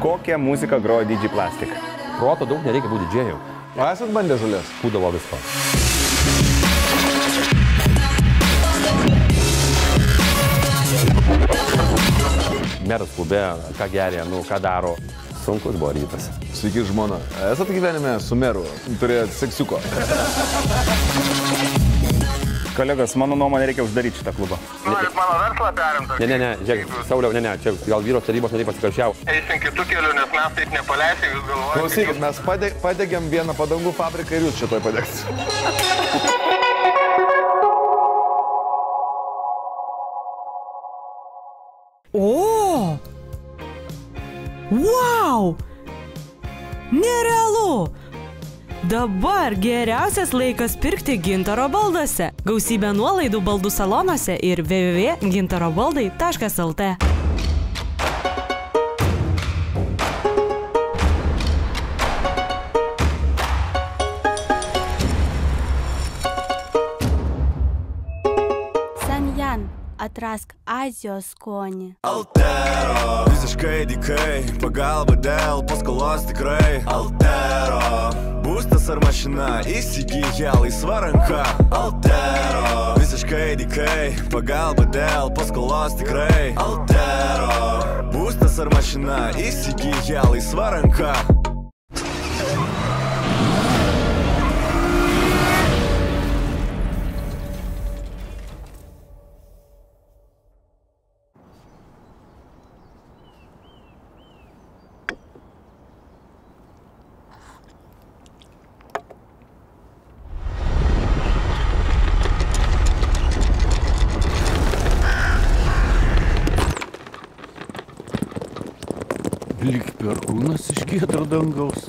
Kokią muziką groja DJ Plastic? Proto daug nereikia būti didžėjų. Esat bandę žolės? Būdavo visko. Meras klube, ką geria, nu, ką daro. Sunkus buvo rytas. Sveiki, žmona. Esat gyvenime su meru? Turėjot seksiuko. Kolegas, mano nuomonė, reikia uždaryti šitą klubą. Norit mano verslą perimti? Ne, žiūrėk, Sauliau, čia gal vyros tarybos nariai pasikaršiau. Eisim kitų kelių, nes mes taip nepaleisim, jūs galvojate. Klausykit, mes padegiam vieną padangų fabriką ir jūs čia toj padegsit. O! Wow! Nerealu! Dabar geriausias laikas pirkti Gintaro baldose. Gausybė nuolaidų baldų salonuose ir www.gintarobaldai.lt. Atrask Azijos skonį. Altero. Visiškai dikai. Pagalba dėl paskolos tikrai. Altero. Būstas ar mašina. Įsigyja laisva ranka. Altero. Visiškai dikai. Pagalba dėl paskolos tikrai. Altero. Būstas ar mašina. Įsigyja laisva ranka. Lyg perkūnas iš giedro dangaus.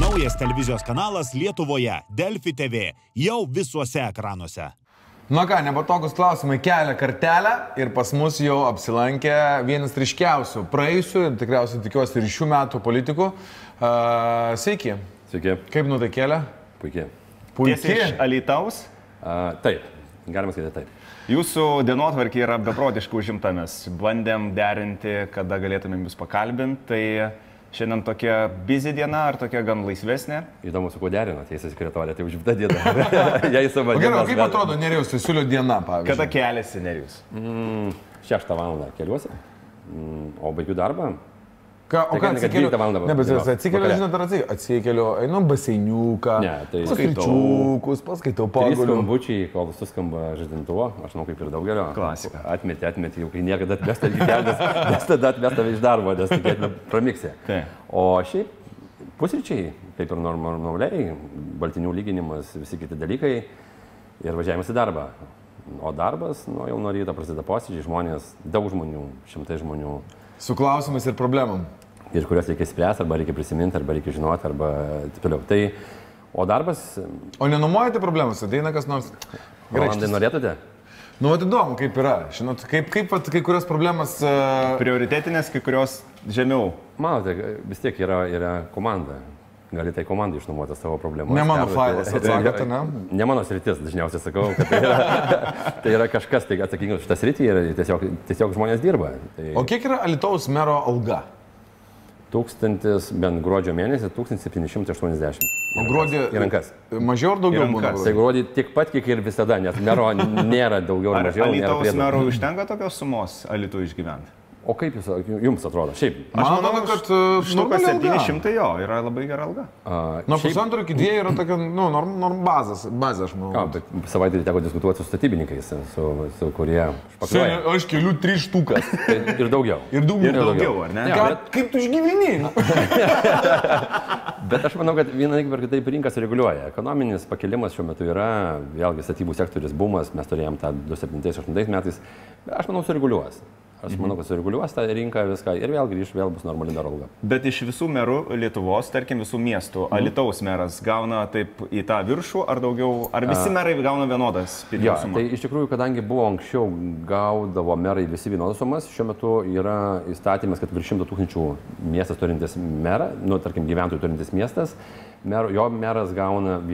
Naujas televizijos kanalas Lietuvoje, Delfi TV, jau visuose ekranuose. Na ką, nepatogūs klausimai kelia kartelę ir pas mus jau apsilankė vienas ryškiausių praėjusių, tikriausiai tikiuosi ir šių metų politikų. Sveiki. Sveiki. Kaip nuotaikėlė? Puikiai. Puikiai. Tiesiai iš Alytaus? Taip, galima sakyti taip. Jūsų dienotvarkė yra beprotiškai užimta, mes bandėm derinti, kada galėtumėm jūs pakalbinti. Tai šiandien tokia busy diena ar tokia gan laisvesnė? Įdomu, su kuo derino, teisė sekretorė, tai užimta diena. Gerai, kaip atrodo Nerijus Cesiulio diena, pavyzdžiui? Kada keliasi Nerijus? 6 val. Keliuosi, o baigiu darbą. O ką atsikeliu? Ne, bet atsikeliu, žinot, ar atsikeliu, einu baseiniuką, paskaičiukus, paskaitau paguliu. 3 skambučiai, kol suskamba žadintuvo, aš žinau, kaip ir daugelio. Klasika. Atmeti, jau kai niekada atmesta lygelės, nes tada atmesta iš darbo, nes tikėtina pramiksė. O šiaip pusryčiai, kaip ir normaliai, baltinių lyginimas, visi kiti dalykai ir važiavimas į darbą. O darbas, nu, jau nuo ryto prasideda posėdžiai, žmonės, daug žmonių, 100 žmonių. Su klausimais ir problemom. Ir kurios reikia spręsti, arba reikia prisiminti, arba reikia žinoti, arba taip toliau. Tai, o darbas... O nenumuojate problemas, ateina kas nors... Rolandai, norėtumėte? Nu, įdomu, kaip yra. Žinot, kaip kai kurios problemas... Prioritetinės, kai kurios žemiau. Manote, vis tiek yra komanda. Gali tai komandai išnuomoti savo problemą. Ne mano failas, atsakate, ne? Ne mano sritis, dažniausiai sakau, kad tai yra kažkas atsakingas šitą sritį ir tiesiog žmonės dirba. O kiek yra Alytaus mero alga? Bent gruodžio mėnesį 1780. O gruodį mažiau ar daugiau būna? Tai gruodį tik pat, kiek ir visada, nes mero nėra daugiau ar mažiau. Ar Alytaus mero užtenka tokios sumos Alytų išgyventi? O kaip jums atrodo? Šiaip. Aš manau, kad 700 jo yra labai gera alga. Nuo 1,5 iki 2 yra tokia, nu, bazė, aš manau. Savaitėlį teko diskutuoti su statybininkais, su kurie... Aš keliu 3 štukas. Ir daugiau. Ir daugiau, ar ne? Kaip tu išgyveni? Bet aš manau, kad vienai per kitaip rinkas reguliuoja. Ekonominis pakelimas šiuo metu yra, vėlgi statybų sektorius bumas, mes turėjom tą 2007-2008 metais. Aš manau, sureguliuos. Aš manau, kad sureguliuos tą rinką viską ir vėl grįžt, vėl bus normali dar alga. Bet iš visų merų Lietuvos, tarkim visų miestų, Alytaus meras gauna taip į tą viršų ar daugiau, ar visi merai gauna vienodas pinigų sumą? Tai iš tikrųjų, kadangi buvo anksčiau gaudavo merai visi vienodas sumas, šiuo metu yra įstatymas, kad virš 100 000 miestas turintis merą, nu, tarkim gyventojų turintis miestas, jo meras gauna 1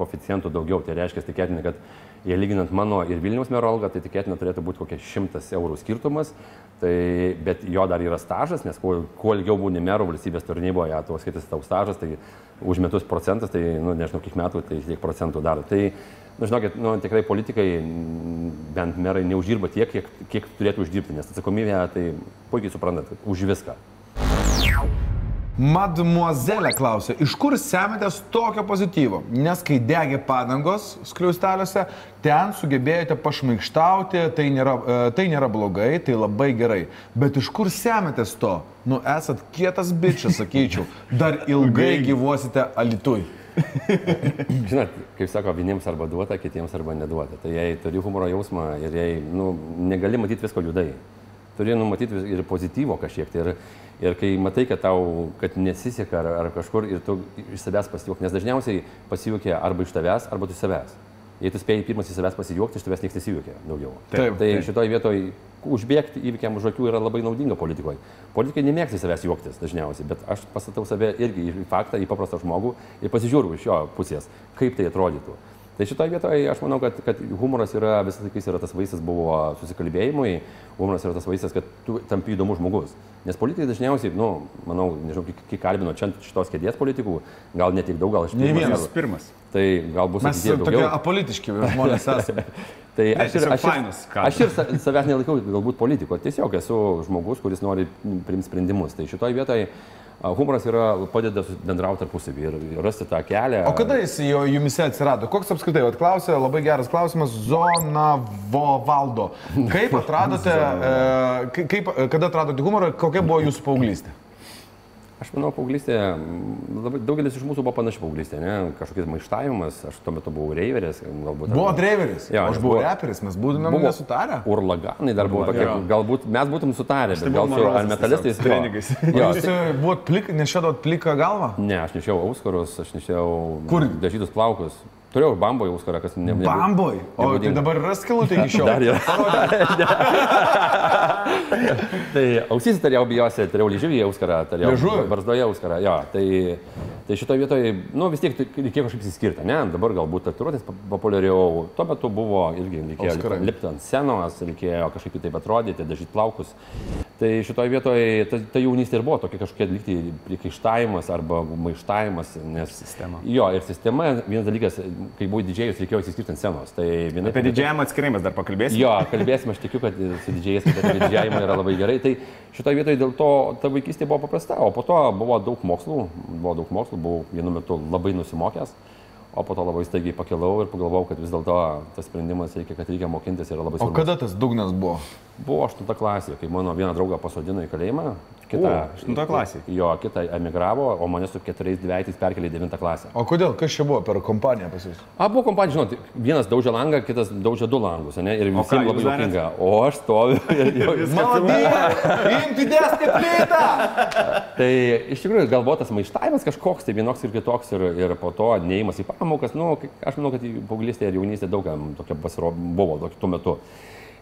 koeficientu daugiau, tai reiškia tikėtina, kad Jei lyginant mano ir Vilniaus mero algą, tai tikėtina turėtų būti kokie 100 eurų skirtumas, tai, bet jo dar yra stažas, nes kuo ilgiau būni mero valstybės tarnyboje, tuo skaitas tau stažas, tai už metus procentas, tai nu, nežinau, kiek metų, tai tiek procentų daro. Tai, nu, žinokit, nu, tikrai politikai, bent merai, neuždirba tiek, kiek turėtų uždirbti, nes atsakomybė, tai puikiai suprantat, už viską. Mademoiselle klausia, iš kur semėtės tokio pozityvo, nes kai degė padangos skliausteliuose, ten sugebėjote pašmaikštauti, tai nėra blogai, tai labai gerai. Bet iš kur semėtės to? Nu, esat kietas bičas, sakyčiau, dar ilgai gyvuosite Alitui. Žinot, kaip sako, vieniems arba duota, kitiems arba neduota. Tai jei turi humoro jausmą ir jei nu, negali matyti visko liūdai. Turi numatyti ir pozityvo kažkiek. Ir kai matai, kad tau kad nesiseka ar kažkur ir tu iš savęs pasijuok, nes dažniausiai pasijuokia arba iš tavęs, arba tu savęs. Jei tu spėjai pirmas į savęs pasijuokti, iš tavęs niekas nesijuokia daugiau. Taip, tai šitoje vietoje užbėgti įvykiam už akių yra labai naudinga politikoje. Politikai nemėgsta į savęs juoktis dažniausiai, bet aš pastatau save irgi į faktą, į paprastą žmogų ir pasižiūriu iš jo pusės, kaip tai atrodytų. Tai šitoje vietoje aš manau, kad humoras yra, visą laikais yra tas vaistas buvo susikalbėjimui, humoras yra tas vaistas, kad tu tampi įdomus žmogus. Nes politikai dažniausiai, nu, manau, nežinau, kiek kalbino čia šitos kėdės politikų, gal ne tiek daug, gal aš ne vienas pirmas. Tai gal bus atidėję daugiau. Mes tokie apolitiški žmonės esame. Tai aš ir savęs nelaikau galbūt politiko, tiesiog esu žmogus, kuris nori priimti sprendimus. Tai šitoje vietoje humoras yra, padeda bendrauti tarpusavį ir rasti tą kelią. O kada jis jo jumise atsirado? Koks apskritai? Vat klausė, labai geras klausimas, Zonavaldo. Kaip atradote, kada atradote humorą, kokia buvo jūsų paauglystė? Aš manau, paauglystė, daugelis iš mūsų buvo panaši paauglystė, ne? Kažkokiais maištavimas, aš tuo metu buvau reiveris, galbūt. Buvo reiveris, ja, aš buvau reperis, mes būtumėm nesutarę. Urlaganai dar buvo tokie, galbūt mes būtum sutarę, bet gal su ar metalistais. Jūs nešiodavot pliką galvą? Ne, aš nešiau auskarus, aš nešiau dažytus plaukus. Turėjau bamboj auskarą, kas nebūtų. Bamboj? O tai dabar yra skilutė iki šiol. Dar yra. Tai ausysi turėjau bijose, turėjau lyžyvį auskarą, turėjau barzdoje auskarą. Jo, tai šitoje vietoje, nu vis tiek reikėjo kažkaip įsiskirti, ne? Dabar galbūt tatuiruotės populiariau. Tuo metu buvo irgi reikėjo lipti ant senos, reikėjo kažkaip taip atrodyti, dažyti plaukus. Tai šitoje vietoje ta jaunystė ir buvo tokia kažkokia likti prikaištavimas arba maištavimas. Sistema. Jo, ir sistema, vienas dalykas, kai buvau didžėjus, reikėjo įsiskirti ant scenos. Tai apie didžiavimą atskirai mes dar pakalbėsime. Jo, kalbėsime, aš tikiu, kad su didžėjais, kad apie didžiavimą yra labai gerai. Tai šitoje vietoje dėl to ta vaikystė buvo paprasta, o po to buvo daug mokslų, buvau vienu metu labai nusimokęs, o po to labai staigiai pakilau ir pagalvojau, kad vis dėlto tas sprendimas, kad reikia mokintis, yra labai svarbus. O kada tas dugnas buvo? Buvo 8 klasė, kai mano vieną draugą pasodino į kalėjimą. Kita, 8 klasė. Jo, kita emigravo, o mane su 4 dvejais perkelė į 9 klasę. O kodėl? Kas čia buvo per kompaniją pas jūs? Buvo kompanija, žinot, vienas daužė langą, kitas daužė 2 langus, ne? Ir visiems labai juokinga. O aš stoviu ir jau viską. Imti dėsti plytą! Tai iš tikrųjų gal buvo tas maištavimas kažkoks, tai vienoks ir kitoks ir po to neėjimas į pamokas. Nu, aš manau, kad paauglystė ir jaunystė daugam tokia buvo tuo metu.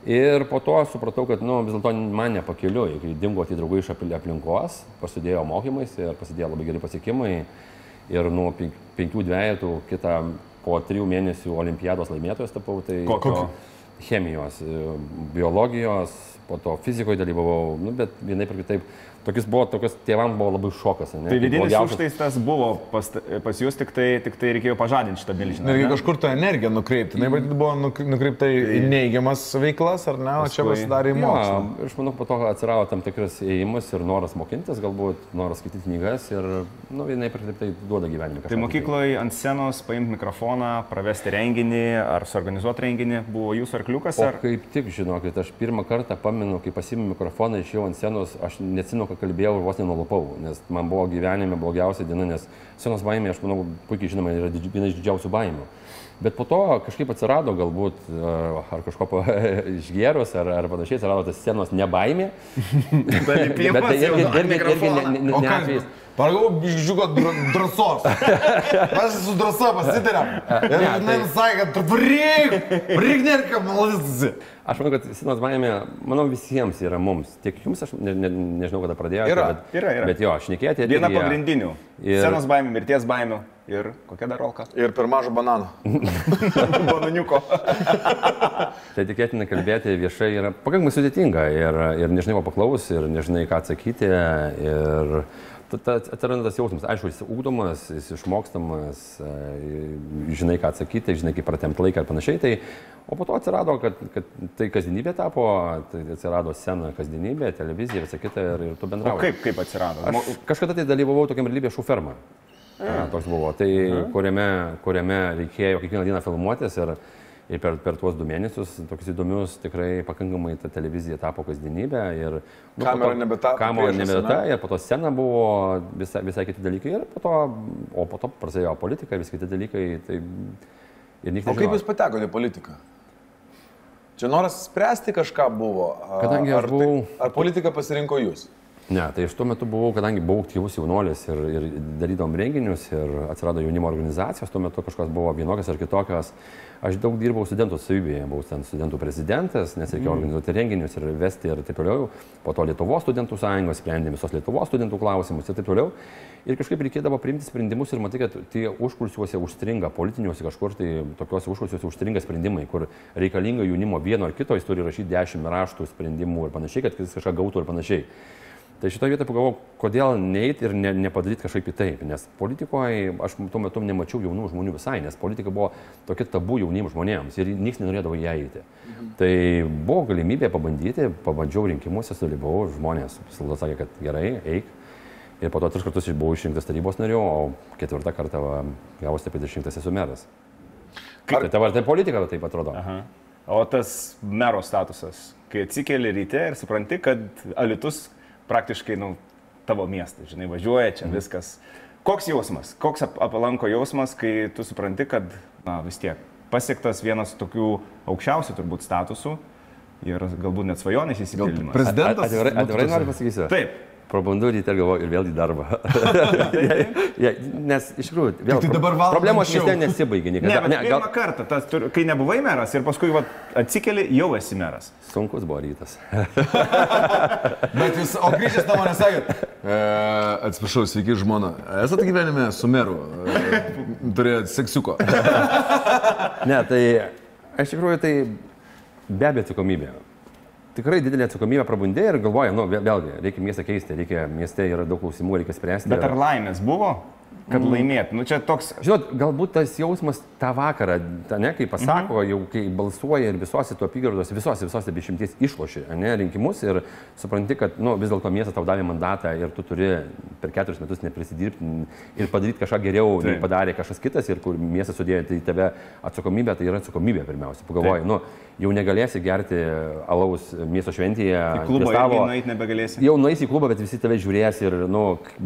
Ir po to supratau, kad nu, vis dėlto man nepakeliui, kai dingo tie draugai iš aplinkos, prasidėjo mokymais ir prasidėjo labai geri pasiekimai. Ir nuo 5 dvejetų kitą po 3 mėnesių olimpiados laimėtojas tapau. Tai chemijos, biologijos, po to fizikoje dalyvavau, nu, bet vienaip ir kitaip. Tokius tėvam buvo labai šokas. Ne? Tai vidinis užtaistas buvo pas jūs, tik tai reikėjo pažadinti šitą milžiną. Reikia kažkur tą energiją nukreipti. Na, bet buvo nukreipta į neigiamas veiklas, ar ne, o čia pasidarė į mokslą. Ja, aš manau, po to atsirado tam tikras ėjimas ir noras mokintis, galbūt noras skaityti knygas ir nu, vienai per taip tai duoda gyvenimą. Tai mokykloje ant scenos paimti mikrofoną, pravesti renginį ar suorganizuoti renginį buvo jūsų arkliukas? Ar... O kaip tik, žinokit, aš pirmą kartą pamenu, kai pasiėmiau mikrofoną, išėjau ant scenos, aš neatsimenu, kalbėjau ir vos nenulupau, nes man buvo gyvenime blogiausia diena, nes senos baimė, aš manau, puikiai žinoma, yra viena iš didžiausių baimių. Bet po to kažkaip atsirado galbūt, ar kažko išgėrus, ar panašiai, atsirado tas senos nebaimė. Bet tai irgi ne atvejais. Paragau, žiūrėjau, drąsos. Mes su drąsa pasitarėm. Ir jis sakė, kad reik nerka, malazisi. Aš manau, kad Sinos baimė, manau, visiems yra mums. Tiek jums, aš nežinau, kada pradėjote. Yra. Bet jo, šnekėti. Viena pagrindinių. Sinos baimė, mirties baimė. Ir kokia dar rolka? Ir per mažo banano. Bananiuko. Tai tikėtina kalbėti viešai yra pakankamai sudėtinga. Ir nežinai, ko paklaus, ir nežinai, ką atsakyti. Ir atsiranda tas jausmas. Aišku, jis ugdomas, jis išmokstamas, žinai, ką atsakyti, žinai, kaip pratemti laiką ir panašiai. Tai, o po to atsirado, kad tai kasdienybė tapo, tai atsirado scena kasdienybė, televizija ir atsakyti ir tu bendrauji. O kaip atsirado? Aš kažkada tai dalyvavau tokiam realybės šou fermą. Toks buvo, tai kuriame reikėjo kiekvieną dieną filmuotis ir per tuos 2 mėnesius, tokius įdomius, tikrai pakankamai ta televizija tapo kasdienybė ir kamera nebetapo, ir po to scena buvo visai kiti dalykai, ir po to prasidėjo politika, visi kiti dalykai, tai ir nieks nežinojo. O kaip jūs patekote į politiką? Čia noras spręsti kažką buvo, ar politika pasirinko jūs? Ne, tai iš tuo metu buvau, kadangi buvau aktyvus jaunuolis ir darydavom renginius ir atsirado jaunimo organizacijos, tuo metu kažkas buvo vienokias ar kitokias. Aš daug dirbau studentų savybėje, buvau ten studentų prezidentas, nes reikėjo organizuoti renginius ir vesti ir taip toliau. Po to Lietuvos studentų sąjungos sprendė visos Lietuvos studentų klausimus ir taip toliau. Ir kažkaip reikėdavo priimti sprendimus ir matai, kad tie užkursiuose užstringa, politiniuose kažkur tai tokiuose užkursiuose užstringa sprendimai, kur reikalinga jaunimo vieno ar kito, jis turi rašyti 10 raštų sprendimų ir panašiai, kad jis kažką gautų ir panašiai. Tai šitoje vietoje pagalvojau, kodėl neiti ir nepadaryti kažkaip taip, nes politikoje aš tuo metu nemačiau jaunų žmonių visai, nes politika buvo tokia tabu jauniems žmonėms ir niekas nenorėdavo į ją eiti. Tai buvo galimybė pabandyti, pabandžiau rinkimuose, sudalyvau, žmonės visada sakė, kad gerai, eik. Ir po to 3 kartus buvau išrinktas tarybos nariu, o 4. kartą gavau stipendį išrinktas esu meras. Tai politika taip atrodo. O tas mero statusas, kai atsikeli ryte ir supranti, kad Alytus praktiškai, tavo miestą, žinai, važiuoja čia viskas. Koks jausmas, koks Apalanko jausmas, kai tu supranti, kad, vis tiek pasiektas vienas tokių aukščiausių turbūt statusų ir galbūt net svajonės įsipildymas. Prezidentas? Atvirai noriu pasakysiu. Taip. Prabandau ryte ir galvoju, ir vėl į darbą. Nes iš tikrųjų problemos šiandien nesibaigia niekada. Ne, bet pirmą kartą, kai nebuvai meras ir paskui atsikeli, jau esi meras. Sunkus buvo rytas. Bet jūs, o grįžęs tavo nesakėt? Atsiprašau, sveiki žmona. Esat gyvenime su meru? Turėjot seksiuko. Ne, tai iš tikrųjų tai be abejo atsakomybė. Tikrai didelį atsakomybę prabundė ir galvoja, vėlgi, reikia miestą keisti, mieste yra daug klausimų, reikia spręsti. Bet ar laimės buvo, kad laimėt? Čia toks... Žinot, galbūt tas jausmas tą vakarą, kai pasako, jau kai balsuoja ir visose tuo apygardos, visose 200 išlošė rinkimus ir supranti, kad vis dėlto miestą tau davė mandatą ir tu turi per 4 metus neprisidirbti ir padaryti kažką geriau, nei padarė kažkas kitas ir kur miestą sudėjo į tave atsakomybę, tai yra atsakomybė pirmiausia. Pagalvoji, jau negalėsi gerti alaus miesto šventėje. Į klubą irgi nueiti nebegalėsi. Jau nueisi į klubą, bet visi tave žiūrės ir,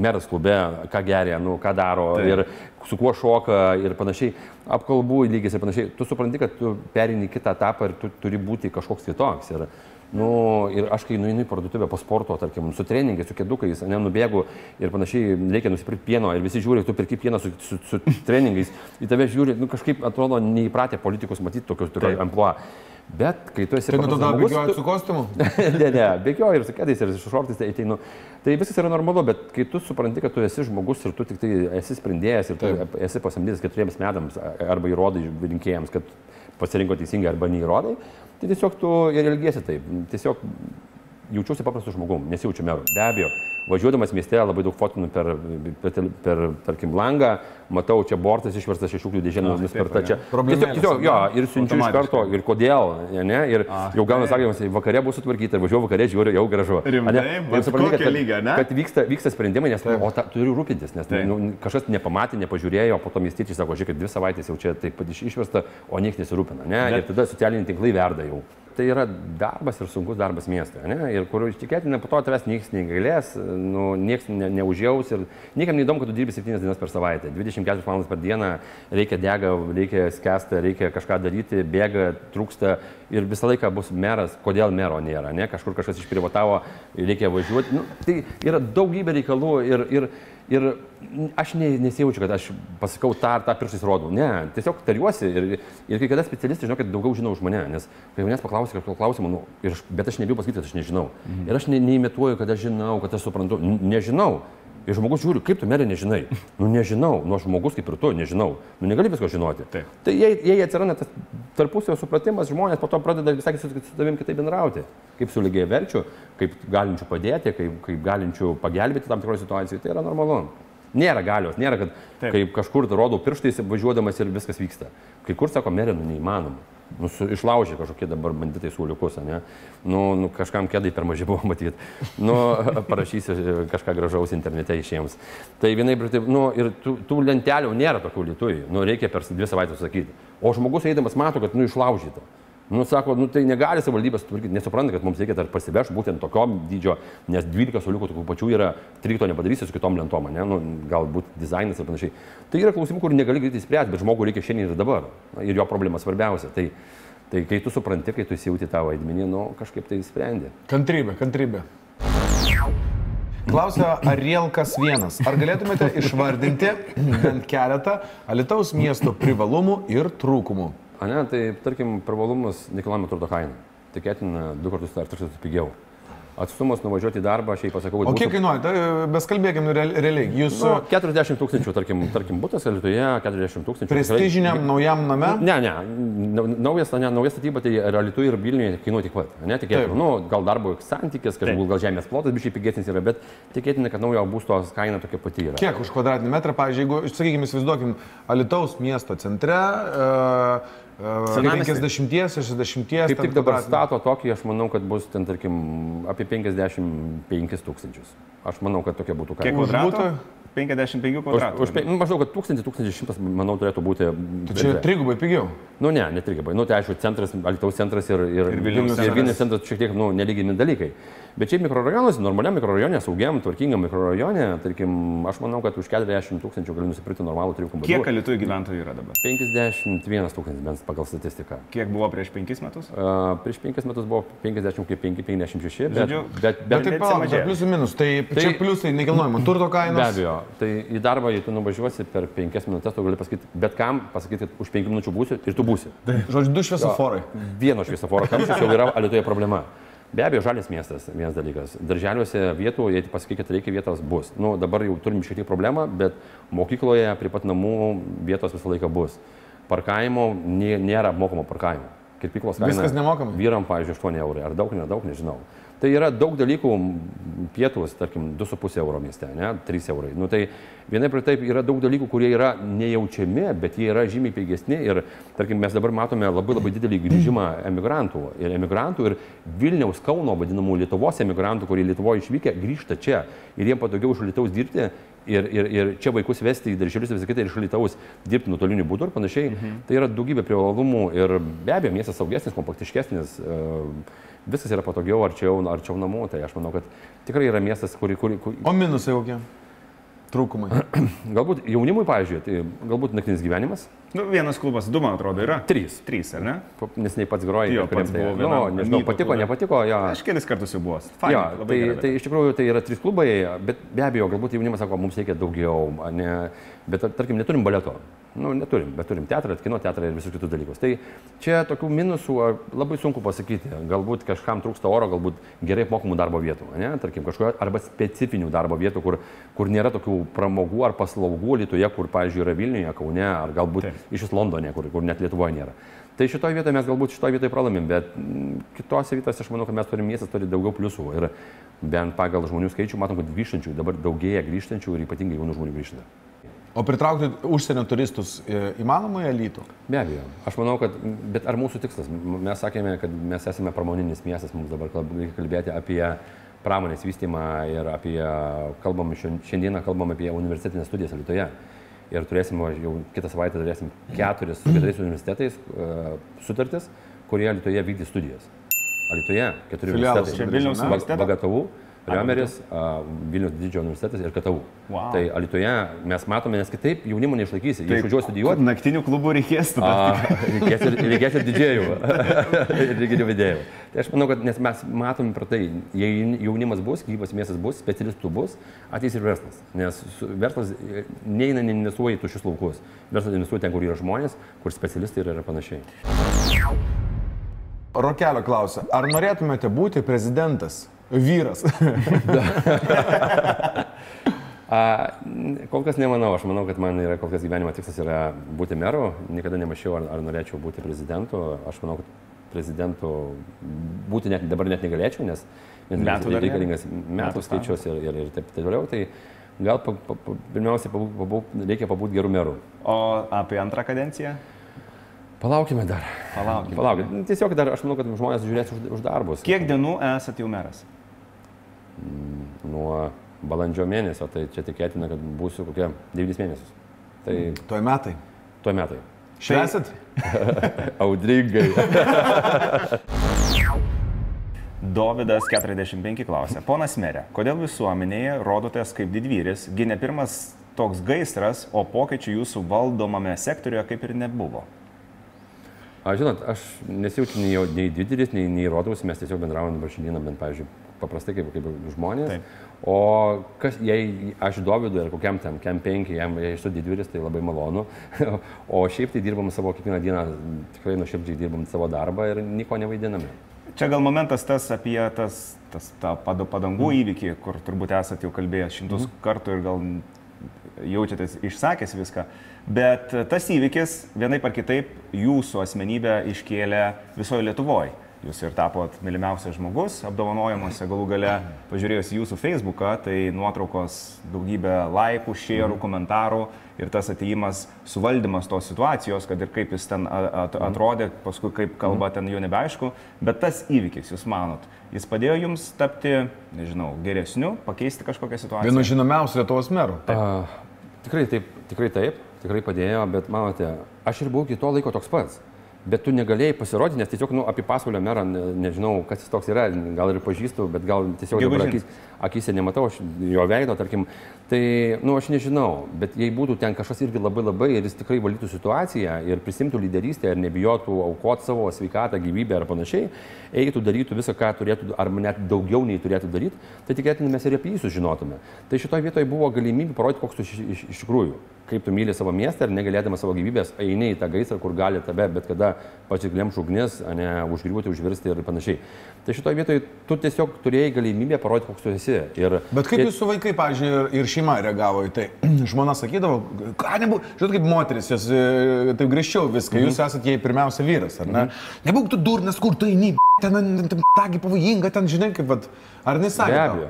meras klube, ką geria, ką daro, ir su kuo šoka ir panašiai, apkalbų lygis ir panašiai. Tu supranti, kad tu perini kitą etapą ir tu turi būti kažkoks kitoks. Ir aš, kai nueinu į parduotuvę po sporto, tarkim, su treningais, su kėdukais, nubėgu ir panašiai, reikia nusipirkti pieno ir visi žiūri, tu pirki pieną su treningais, į tave žiūri, kažkaip atrodo neįpratę politikus matyti tokio amploa. Bet kai tu esi... Tai tada bėgioji su kostiumu? Ne, bėgioji ir su kėdais, ir su šortais, tai viskas yra normalu, bet kai tu supranti, kad tu esi žmogus ir tu tik tai esi sprendėjęs ir tu esi pasamdytas 4 metams arba įrodai rinkėjams, kad pasirinko teisingai arba neįrodai, tai tiesiog tu ir elgiesi taip. Tiesiog jaučiuosi paprastu žmogum, nesijaučiu meru. Be abejo, važiuodamas mieste labai daug fotinu per, tarkim, langą, matau, čia bortas išverstas, šiukšlių dėžė nusipirkta čia. Tiesiog, jo, ir siunčiu iš karto, ir kodėl, ir jau gaunas sakymas, vakare bus sutvarkyti, ir važiuoju vakare, žiūriu, jau gražu. Rimtai, bet kokia lyga, ne? Kad vyksta sprendimai, nes turiu rūpintis, nes kažkas nepamatė, nepažiūrėjo, po to miestiečiai sako, žiūrėk, 2 savaitės jau čia taip pat išversta, o niekas nesirūpina, ir tada socialiniai tinklai verda jau. Tai yra darbas ir sunkus darbas mieste, ir kur tikėtina, po to tavęs niekas neįgalės, niekas neužjaus ir niekam neįdomu, kad tu dirbi 7 dienas per savaitę, 24 valandas per dieną, reikia dega, reikia skęsta, reikia kažką daryti, bėga, trūksta ir visą laiką bus meras, kodėl mero nėra, kažkur kažkas išprivatavo, reikia važiuoti, tai yra daugybė reikalų ir Ir aš nesijaučiu, kad aš pasakau tą ar tą pirštais rodau. Ne, tiesiog tariuosi ir kai kada specialistai žino, kad daugiau žinau už mane, nes kai manęs paklausia kažkokio klausimo, bet aš nebijau pasakyti, kad aš nežinau. Ir aš neimituoju, kad aš žinau, kad aš suprantu. Nežinau. Ir žmogus žiūri, kaip tu merė nežinai. Nežinau, aš žmogus kaip ir tu, nežinau. Negali visko žinoti. Taip. Tai jei atsiranda tas tarpusavio supratimas, žmonės po to pradeda visai su tavim kitaip bendrauti. Kaip su lygiaverčiu, kaip galinčiu padėti, kaip galinčiu pagelbėti tam tikroje situacijoje. Tai yra normalu. Nėra galios, nėra, kad taip. Kaip kažkur rodau pirštais važiuodamas ir viskas vyksta. Kai kur sako, merė, neįmanoma. Išlaužė kažkokie dabar banditai suoliukus, ne? Kažkam kėdai per mažiai buvo matyti. Parašysiu kažką gražaus internete išėjams. Tai vienai, ir tų lentelių nėra tokių Lietuvoje. Reikia per 2 savaitės sakyti. O žmogus eidamas mato, kad išlaužyta. Sako, tai negali savivaldybės sutvarkyti, nesupranta, kad mums reikia dar pasiveš būtent tokiom dydžio, nes 12 suoliukų tokių pačių yra, 3 to nepadarysi su kitom lentom, ne? Galbūt dizainas ir panašiai. Tai yra klausimų, kur negali greitai spręsti, bet žmogui reikia šiandien ir dabar. Ir jo problema svarbiausia. Tai kai tu supranti, kai tu įsijauti tą vaidmenį, kažkaip tai sprendė. Kantrybė. Klausia Arielkas vienas. Ar galėtumėte išvardinti bent keletą Alytaus miesto privalumų ir trūkumų? Ne, tai tarkim, privalumas nekilnojamo turto kaina. Tikėtina 2 kartus ar 3 kartus pigiau. Atstumas nuvažiuoti į darbą, aš jai pasakau... O kiek kainuoja? Mes kalbėkime realiai. Jūs... 40 000, tarkim, butas Alytuje, 40 000. Prestižiniam naujam name? Ne. Nauja statyba, tai Alytuje ir Vilniuje kainuoja tik pat. Ne, tikėtina, gal darbo santykis, gal žemės plotas biškai pigesnis yra, bet tikėtina, kad naujo būsto kaina tokia pati yra. Kiek už kvadratinį metrą, pavyzdžiui, jeigu, sakykime, įsivaizduokim, Alytaus miesto centre... 50–60. Kaip tik dabar stato tokį, aš manau, kad bus ten, tarkim, apie 55 000. Aš manau, kad tokia būtų kaina. Kiek kvadratų? 55 kvadratų. Maždaug, kad 1000–1100, manau, turėtų būti... Tai čia trigubai pigiau? Ne trigubai. Tai aišku, centras, Alytaus centras ir Vilniaus centras šiek tiek nelygimi dalykai. Bet šiaip mikrorajonuose, normaliam mikrorajonė, saugiam, tvarkingam mikrorajonė, tarkim, aš manau, kad už 40 000 gali nusipirkti normalų 3 kambarį. Kiek Alytuje gyventojų yra dabar? 51 000 bent pagal statistiką. Kiek buvo prieš 5 metus? Prieš 5 metus buvo 55–56. Bet tai palauk, pliusų minus. Tai čia pliusai nekilnojamo turto kainos. Be abejo. Tai į darbą, jei tu nuvažiuosi per 5 minutes, tu gali pasakyti, bet kam pasakyti, kad už 5 minučių būsi ir tu būsi. Žodžiu, 2 šviesoforai. Vieno šviesoforo kamštis jau yra Alytuje problema. Be abejo, žalias miestas, vienas dalykas. Darželiuose vietų, jei pasakykit, reikia vietos, bus. Dabar jau turim šiek tiek problemą, bet mokykloje, prie pat namų vietos visą laiką bus. Parkavimo nėra apmokamo parkavimo. Kirpyklos kaina... Viskas nemokama. Vyram, pavyzdžiui, 8 €. Ar daug, nedaug, nežinau. Tai yra daug dalykų, pietus, tarkim, 2,5 € mieste, ne, 3 €. Tai vienai prie taip yra daug dalykų, kurie yra nejaučiami, bet jie yra žymiai pigesni ir, tarkim, mes dabar matome labai didelį grįžimą emigrantų ir Vilniaus, Kauno, vadinamų Lietuvos emigrantų, kurie Lietuvoje išvykę, grįžta čia ir jiems patogiau iš Alytaus dirbti ir čia vaikus vesti į darželius ir visą kitą ir iš Alytaus dirbti nuotoliniu būdu ir panašiai. Tai yra daugybė privalumų ir be abejo, miestas saugesnis, kompaktiškesnis. Viskas yra patogiau, arčiau namų, tai aš manau, kad tikrai yra miestas, kurį... O minusai kokie? Trūkumai. Galbūt jaunimui, pavyzdžiui, tai galbūt naktinis gyvenimas. Vienas klubas, 2, man atrodo, yra. 3, ar ne? Nes nei pats groji. Jo, pats buvo viena. Nežinau, patiko, nepatiko. Aš kelis kartus jau buvau. Fainai, labai gerai. Tai iš tikrųjų tai yra 3 klubai, bet be abejo, galbūt jaunimas sako, mums reikia daugiau, bet tarkim, neturim baleto. Neturim, bet turim teatrą, kino teatrą ir visus kitus dalykus. Tai čia tokių minusų labai sunku pasakyti. Galbūt kažkam trūksta oro, galbūt gerai apmokamų darbo vietų, ne? Tarkim, kažkokio arba specifinių darbo vietų, kur nėra tokių pramogų ar paslaugų Lietuvoje, kur, pavyzdžiui, yra Vilniuje, Kaune, ar galbūt iš Londone, kur net Lietuvoje nėra. Tai šitoje vietoje mes galbūt pralaimim, bet kitose vietose aš manau, kad mes turim miestas, turi daugiau pliusų ir bent pagal žmonių skaičių matom, kad grįžtančių dabar daugėja grįžtančių ir ypatingai jaunų žmonių grįžta. O pritraukti užsienio turistus įmanomai Alytų? Be abejo. Aš manau, kad... Bet ar mūsų tikslas? Mes sakėme, kad mes esame pramoninis miestas, mums dabar reikia kalbėti apie pramonės vystymą ir apie... Šiandieną kalbam apie universitetinės studijas Alytuje. Ir turėsim, jau kitą savaitę turėsim 4 su 4 universitetais sutartis, kurie Alytuje vykdys studijas. Alytuje 4 universitetai. Vilniaus universitetas. Riomeris, Vilniaus didžiojo universitetas ir KTU. Wow. Tai Alytuje mes matome, nes kitaip jaunimo neišlaikysi. Jei išvažiuoju studijuoti. Naktinių klubų reikės tada. Reikės ir didžėjų. Ir didžėjų vedėjų. Tai aš manau, kad nes mes matome per tai, jei jaunimas bus, gyvas miestas bus, specialistų bus, ateis ir verslas. Nes verslas neina neinvestuoja į tušius laukus. Verslas investuoja ten, kur yra žmonės, kur specialistai yra panašiai. Rokelio klausia, ar norėtumėte būti prezidentas? Vyras. Kol kas nemanau, aš manau, kad man yra kol kas gyvenimo tikslas yra būti meru. Niekada nemačiau, ar norėčiau būti prezidentu. Aš manau, kad prezidentu būti net, dabar net negalėčiau, nes reikalingas metų skaičius ir taip toliau. Tai gal pirmiausia reikia pabūti gerų merų. O apie antrą kadenciją? Palaukime dar. Palaukime. Tiesiog dar, aš manau, kad žmonės žiūrės už darbus. Kiek dienų esat jau meras? Nuo balandžio mėnesio, tai čia tikėtina, kad būsiu kokie 9 mėnesius. Tai... Tuoj metai? Tuoj metai. Švęsit? Audringai. Dovydas 45 klausia. Ponas mere, kodėl visuomenėje rodotės kaip didvyris, gi ne pirmas toks gaisras, o pokyčių jūsų valdomame sektoriuje kaip ir nebuvo? Žinot, aš nesijaučiu nei didelis, nei rodaus, mes tiesiog bendraujame dabar šiandieną, bent, pavyzdžiui, paprastai kaip žmonės. Taip. O kas, jei aš Dovydu ir kokiam ten, kem 5, jam esu didvyris, tai labai malonu. O šiaip tai dirbam savo kiekvieną dieną, tikrai nuoširdžiai dirbam savo darbą ir nieko nevaidiname. Čia gal momentas tas apie tą padangų įvykį, kur turbūt esate jau kalbėjęs šimtus kartų ir gal jaučiatės išsakęs viską, bet tas įvykis vienaip ar kitaip jūsų asmenybę iškėlė visoje Lietuvoje. Jūs ir tapot mylimiausias žmogus, apdovanojimuose galų gale, pažiūrėjus jūsų Facebooką, tai nuotraukos daugybė laikų, šėrų, komentarų ir tas atėjimas, suvaldymas tos situacijos, kad ir kaip jis ten atrodė, paskui kaip kalba ten jau nebeaišku, bet tas įvykis, jūs manot, jis padėjo jums tapti, nežinau, geresniu, pakeisti kažkokią situaciją? Vienu žinomiausių Lietuvos merų. Tikrai taip. Tikrai padėjo, bet manote, aš ir buvau iki to laiko toks pats, bet tu negalėjai pasirodyti, nes tiesiog apie pasaulio merą nežinau, kas jis toks yra, gal ir pažįstu, bet gal tiesiog dabar akise nematau, aš jo veido, tarkim, tai, aš nežinau, bet jei būtų ten kažkas irgi labai ir jis tikrai valytų situaciją ir prisimtų lyderystę ir nebijotų aukoti savo sveikatą, gyvybę ar panašiai, eitų, darytų visą, ką turėtų, ar net daugiau nei turėtų daryti, tai tikėtinai mes ir apie jį sužinotume. Tai šitoje vietoje buvo galimybė parodyti, koks tu iš tikrųjų, kaip tu myli savo miestą ir negalėdama savo gyvybės eini į tą gaisrą, kur gali tave bet kada pasiklemš ugnis, užgriūti, užvirsti ir panašiai. Tai šitoje vietoje tu tiesiog turėjai galimybę parodyti, koks tu esi. Bet kaip jūsų vaikai, pavyzdžiui, ir šeima reagavo į tai? Žmona sakydavo, ką nebūk, žinot, kaip moteris, jos taip griežčiau viską, jūs esate jai pirmiausia vyras, ar ne? Nebūk tu durnas, kur tu eini, ten tagi pavojinga, ten žinai, kaip vat, ar nesakė tau?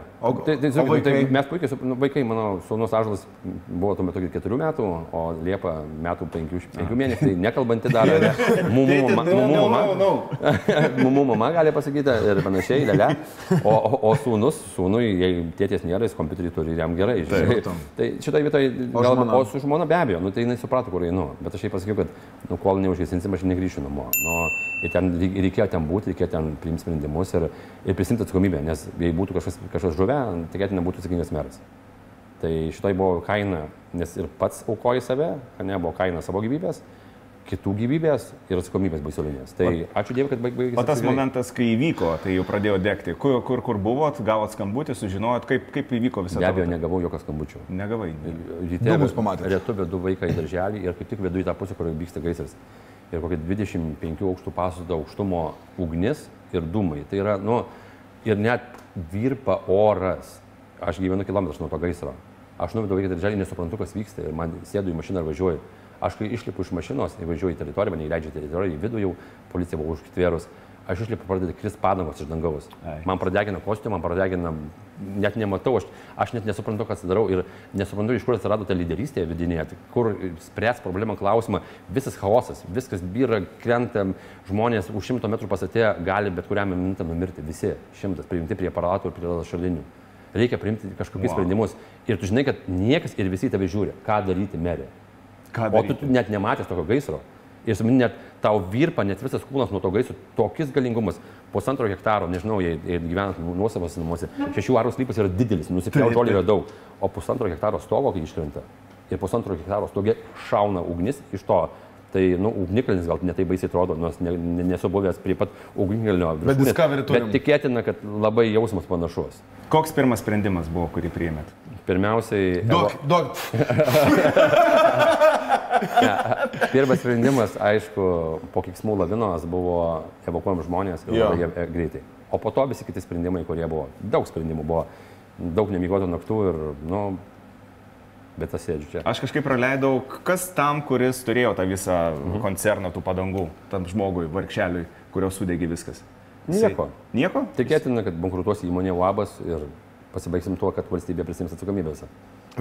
Mes puikiai, vaikai, mano sūnus Ąžuolas buvo tuo metu 4 metų, o Liepa metų 5 mėnesių, nekalbanti dar, mumu mama gali pasakyti ir panašiai, lelia, o sūnui, jei tėtės nėra, jis kompiuterį turi ir jam gerai. Tai šitoje vietoje, o su žmona be abejo, tai jinai suprato, kur einu, bet aš jai pasakiau, kad kol neužgesinsim, aš negrįšiu namo. Ir ten reikėjo ten būti, reikėjo ten priimti sprendimus ir prisimti atsakomybę, nes jei būtų kažkas žuvę, tikėtina būtų atsakingas meras. Tai šitoj buvo kaina, nes ir pats aukoji save, buvo kaina savo gyvybės, kitų gyvybės ir atsakomybės baisulinės. Tai ačiū Dievui, kad baigėsi. O tas momentas, kai įvyko, tai jau pradėjo degti. Kur buvot, gavot skambutį, sužinojot, kaip įvyko visą tai? Be abejo, negavau jokio skambučių. Negavai? Ryte vedu 2 vaiką į darželį ir kaip tik vedu į tą pusę, kur vyksta gaisras. Ir kokie 25 aukštų pastato aukštumo ugnis ir dūmai. Tai yra, ir net virpa oras. Aš gyvenu kilometrus nuo to gaisro. Aš nuvedu vaiką į darželį, nesuprantu, kas vyksta ir man sėdu į mašiną ir važiuoju. Aš kai išlipu iš mašinos, įvažiuoju į teritoriją, mane įleidžia teritoriją, į vidų jau, policija buvo užtverus. Aš išlipu, pradeda krist padangos iš dangaus. Man pradegina kostiumą, man pradegina, net nematau, aš net nesuprantu, ką darau ir nesuprantu, iš kur atsirado ta lyderystė vidinėje, kur spręs problemą, klausimą, visas chaosas, viskas byra, krenta, žmonės už 100 metrų pasate gali bet kuriam minutę numirti, visi 100, priimti prie aparatų ir prie šalinių. Reikia priimti kažkokius sprendimus ir tu žinai, kad niekas ir visi į tave žiūri, ką daryti merė. O tu net nematęs tokio gaisro. Ir net tau virpa, net visas kūnas nuo to gaisų, tokis galingumas. 1,5 hektaro, nežinau, jei gyvenant nuosavose namuose, 6 arų sklypas yra didelis, nusipjaut žolė yra daug, o 1,5 hektaro stogo, kai iškrenta, ir 1,5 hektaro stoge šauna ugnis iš to. Tai, ugnikalnis gal netai baisiai atrodo, nors nesu buvęs prie pat ugnikalnio viršūnės, bet tikėtina, kad labai jausmas panašus. Koks pirmas sprendimas buvo, kurį priėmėt? Pirmiausiai... Pirmas sprendimas, aišku, po kiksmų lavinos buvo evakuojami žmonės ir labai greitai. O po to visi kiti sprendimai, kurie buvo. Daug sprendimų buvo, daug nemygotų naktų ir, bet aš sėdžiu čia. Aš kažkaip praleidau, kas tam, kuris turėjo tą visą koncerną tų padangų, tam žmogui, vargšeliui, kurio sudegė viskas? Nieko. Nieko? Tikėtina, kad bankrutuos įmonė Uabas ir pasibaigsim tuo, kad valstybė prisiims atsakomybę visą.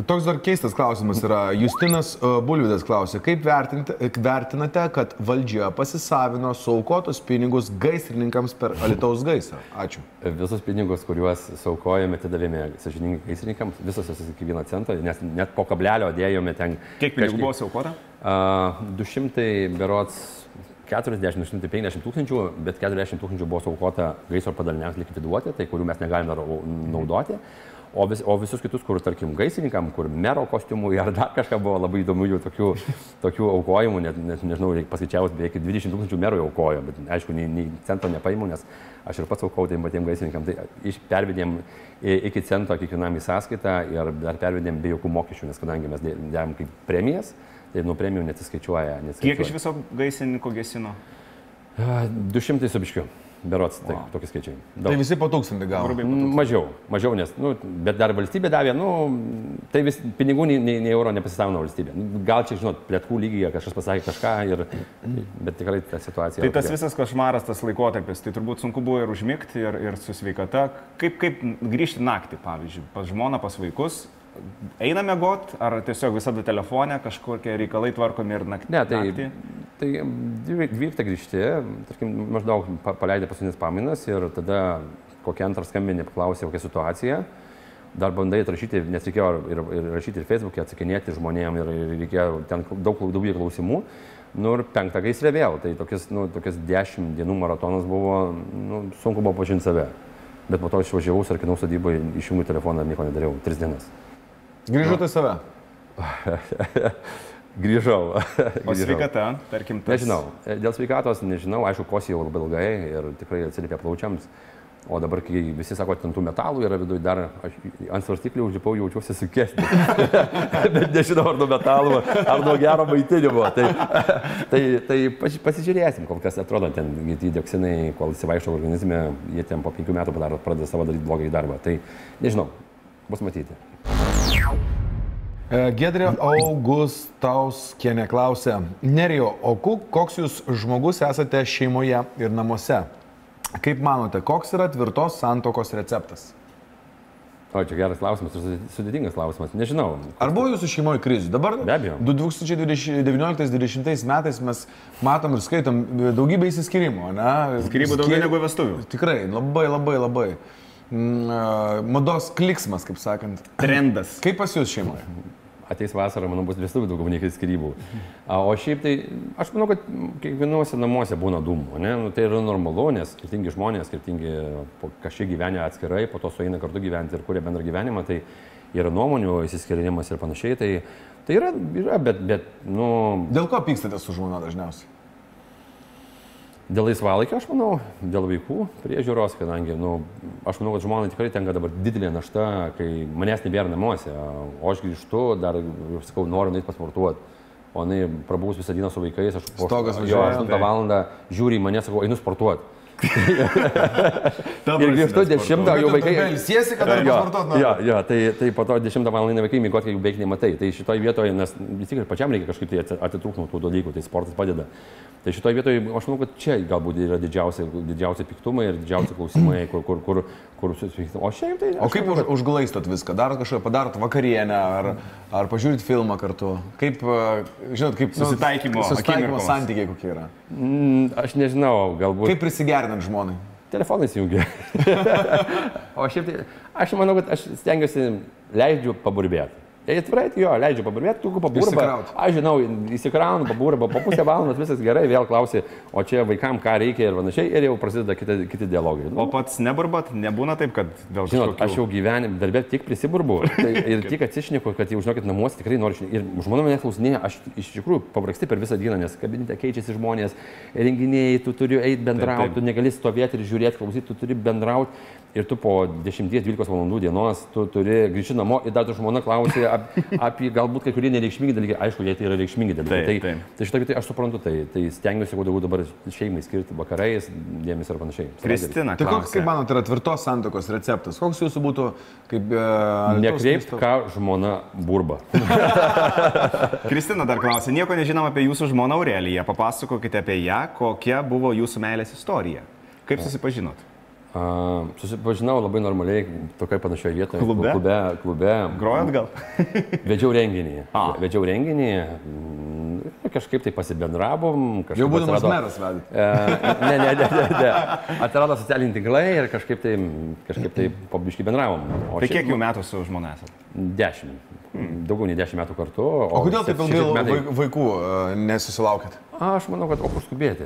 Toks dar keistas klausimas yra. Justinas Bulvydas klausė, kaip vertinate, kad valdžia pasisavino suaukotus pinigus gaisrininkams per Alytaus gaisrą? Ačiū. Visus pinigus, kuriuos suaukojame, atidavėme sąžiningai gaisrininkams, visus į kiekvieną centą, nes net po kablelio dėjome ten... Kiek pinigų buvo suaukota? 200 berods 40–50 tūkstančių, bet 40 tūkstančių buvo suaukota gaisro padaliniams likviduoti, tai kurių mes negalime naudoti. O visus kitus, kur, tarkim, gaisininkam, kur mero kostiumų ar dar kažką buvo labai įdomių jų tokių aukojimų, net nežinau, reikia paskaičiavus, beveik 20 tūkstančių merų jau aukojo, bet aišku, nei cento nepaimu, nes aš ir pats aukau tiem patiem gaisininkam, tai pervedėm iki cento kiekvienam į sąskaitą ir dar pervedėm be jokių mokesčių, nes kadangi mes dėjom kaip premijas, tai nuo premijų nesiskaičiuoja. Kiek iš viso gaisininkų gesino? 200 su biškiu. Berots, tai tokie skaičiai. Tai visi po 1000 gavo? Mažiau, nes, bet dar valstybė davė, tai vis pinigų nei euro nepasisavino valstybė. Gal čia, žinot, plėtkų lygyje kažkas pasakė kažką, bet tikrai ta situacija... Tai tas visas košmaras, tas laikotarpis, tai turbūt sunku buvo ir užmigti, ir su sveikata. Kaip grįžti naktį, pavyzdžiui, pas žmoną, pas vaikus? Einame got, ar tiesiog visada telefonė, kažkokie reikalai tvarkomi ir naktį? Ne, tai 12 grįžti, tarkim, maždaug paleidė paskutinės pamainas ir tada kokia antra skambinė paklausė, kokia situacija. Dar bandai atrašyti, nes reikėjo ir rašyti ir Facebook'e, atsakinėti žmonėm ir reikėjo ten daug klausimų. Ir 5 gaisrė vėl, tai tokias 10 dienų maratonas buvo, sunku buvo pažinti save. Bet po to išvažiavau, sarkinau sodybą, išjungiau telefoną ir nieko nedariau, 3 dienas. Grįžau tai save? Grįžau. O sveikata, tarkim, tas? Nežinau. Dėl sveikatos nežinau, aišku, kosėjau labai ilgai ir tikrai atsiliepė plaučiams. O dabar, kai visi sako, ten tų metalų yra viduj, dar ant svarstyklių užlipau, jaučiuosi sukesti. Bet nežinau, ar nuo metalų, ar nuo gero maitinimo. Tai pasižiūrėsim, kol kas atrodo, ten dioksinai, kol įsivaikšto organizme, jie ten po 5 metų pradeda savo daryti blogai darbą. Tai nežinau, bus matyti. Giedrė Augustauskienė klausė, Nerijau, o koks jūs žmogus esate šeimoje ir namuose? Kaip manote, koks yra tvirtos santokos receptas? O, čia geras klausimas, sudėtingas klausimas, nežinau. Ar buvo jūsų šeimoje krizių? Dabar 2019–2020 metais mes matom ir skaitom daugybę įsiskyrimo, ne? Skyrybų daugiau negu vestuvių. Tikrai, labai. Mados kliksmas, kaip sakant. Trendas. Kaip pas jūs šeimoje? Ateis vasarą, manau, bus vestuvių daugiau nei skyrybų. O šiaip tai, aš manau, kad kiekvienuose namuose būna dūmų. Tai yra normalu, nes skirtingi žmonės, skirtingi kažkiek gyvena atskirai, po to sueina kartu gyventi ir kuria bendrą gyvenimą, tai yra nuomonių įsiskirimas ir panašiai. Tai yra, bet... Dėl ko pykstate su žmona dažniausiai? Dėl laisvalaikio, aš manau, dėl vaikų priežiūros, kadangi, aš manau, kad žmonai tikrai tenka dabar didelė našta, kai manęs nebėra namuose, o aš grįžtu, dar, sakau, noriu nueiti pasportuoti, o jinai prabūs visą dieną su vaikais, aš po 8 valandą žiūri į mane, sakau, einu sportuoti. Ir grįžtu 10, jau vaikai... Ilsiesi, kad dar pasportuot noriu. Tai po to 10 valandą vaikai mėgot, kai jų beveik nematai. Tai šitoj vietoje, nes vis tik ir pačiam reikia kažkaip tai atitrūknuti tų dalykų, tai sportas padeda. Tai šitoje vietoje, aš manau, kad čia galbūt yra didžiausia piktumai ir didžiausia klausimai, kur susipykti. O šiaip tai... O kaip užglaistot viską? Padarot vakarienę ar pažiūrit filmą kartu? Kaip, žinot, kaip susitaikymo santykiai kokie yra? Aš nežinau, galbūt... Kaip prisigerinant žmonai? Telefonai įjungia. O šiaip tai, aš manau, kad aš stengiuosi leidžiu paburbėti. Atvirai, jo, leidžiu paburmėti, tu paburba, aš žinau, įsikraunu, paburba, po pusę valandos visas gerai, vėl klausi, o čia vaikam ką reikia ir panašiai, ir jau prasideda kiti dialogai. O pats neburbat, nebūna taip, kad vėl žinot, aš jau gyvenim, darbė tik prisiburbu tai, ir tik atsišniku, kad jau žinokit namuose tikrai noriu. Ir žmonių manęs klausinėja, aš iš tikrųjų pavargstu per visą dieną, nes kabinete keičiasi žmonės, renginiai, tu turi eiti bendrauti, tu negali stovėti ir žiūrėti, klausyti, tu turi bendrauti. Ir tu po 10-12 valandų dienos tu turi grįžti namo ir dar tu žmona klausi apie galbūt kai kurie nereikšmingi dalykai. Aišku, jie tai yra reikšmingi dalykai. Tai šitą vietą aš suprantu, tai stengiuosi kuo daugiau dabar šeimai skirti vakarais, dėmesį ar panašiai. Kristina, tai koks, kaip manot, yra tvirtos santokos receptas? Koks jūsų būtų kaip... Nekreipk, ką žmona burba. Kristina dar klausia, nieko nežinom apie jūsų žmoną Aureliją. Papasakokite apie ją, kokia buvo jūsų meilės istorija. Kaip susipažinot? Susipažinau labai normaliai, tokiai panašioje vietoje. Klube. Grojant gal? Vedžiau renginį. Kažkaip tai pasibendravom. Jau būdamas meras vedė. Ne. Atsirado socialiniai tinklai ir kažkaip tai pabiškai bendravom. Tai kiek jau metų su žmona esate? 10. Daugiau nei 10 metų kartu. O kodėl taip ilgai vaikų nesusilaukėt? Aš manau, kad opus skubėti.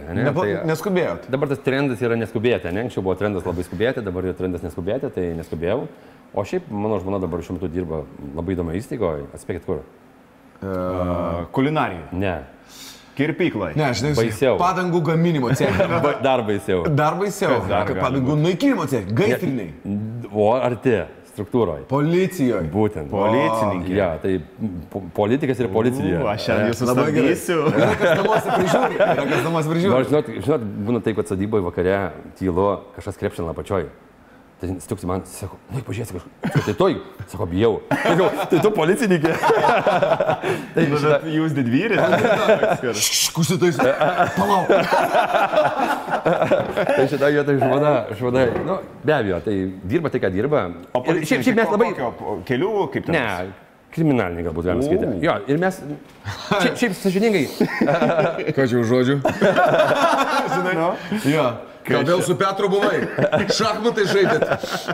Neskubėjot. Dabar tas trendas yra neskubėti. Anksčiau buvo trendas labai skubėti, dabar yra trendas neskubėti, tai neskubėjau. O šiaip mano žmona dabar šiuo metu dirba labai įdomioje įstaigoje. Atspėkit kur? Kulinarijoje. Ne. Kirpyklai. Ne, žinai, baisiau. Padangų gaminimo cechai. Dar baisiau. Padangų naikinimo cechai. Gaisriniai. O arti. Struktūroje. Policijoje. Būtent. Policininkai. Ja, tai politikas ir policija. Aš jūsų labai gerysiu. Yra kas namuose prižiūri. Žinot, būna taip, kad sodyboje vakare tylo kažkas krepšina apačioje. Tai stiuksi man, sako, nu, pažiūrėsi kažką. Tai toj, sako, bijau. Tai tu policininkė. Tai jūs didvyris. Škusitais. Palauk. Tai šitą vietą žmona, nu, be abejo, tai dirba tai, ką dirba. O šiaip mes labai... Kelių kaip ten? Ne. Kriminaliniai galbūt galima skaitę. Jo, ir mes šiaip sažiningai... Ką čia už žodžių? Žinai, no? Jo. Ką vėl su Petru buvai? Šachmatai žaidėt.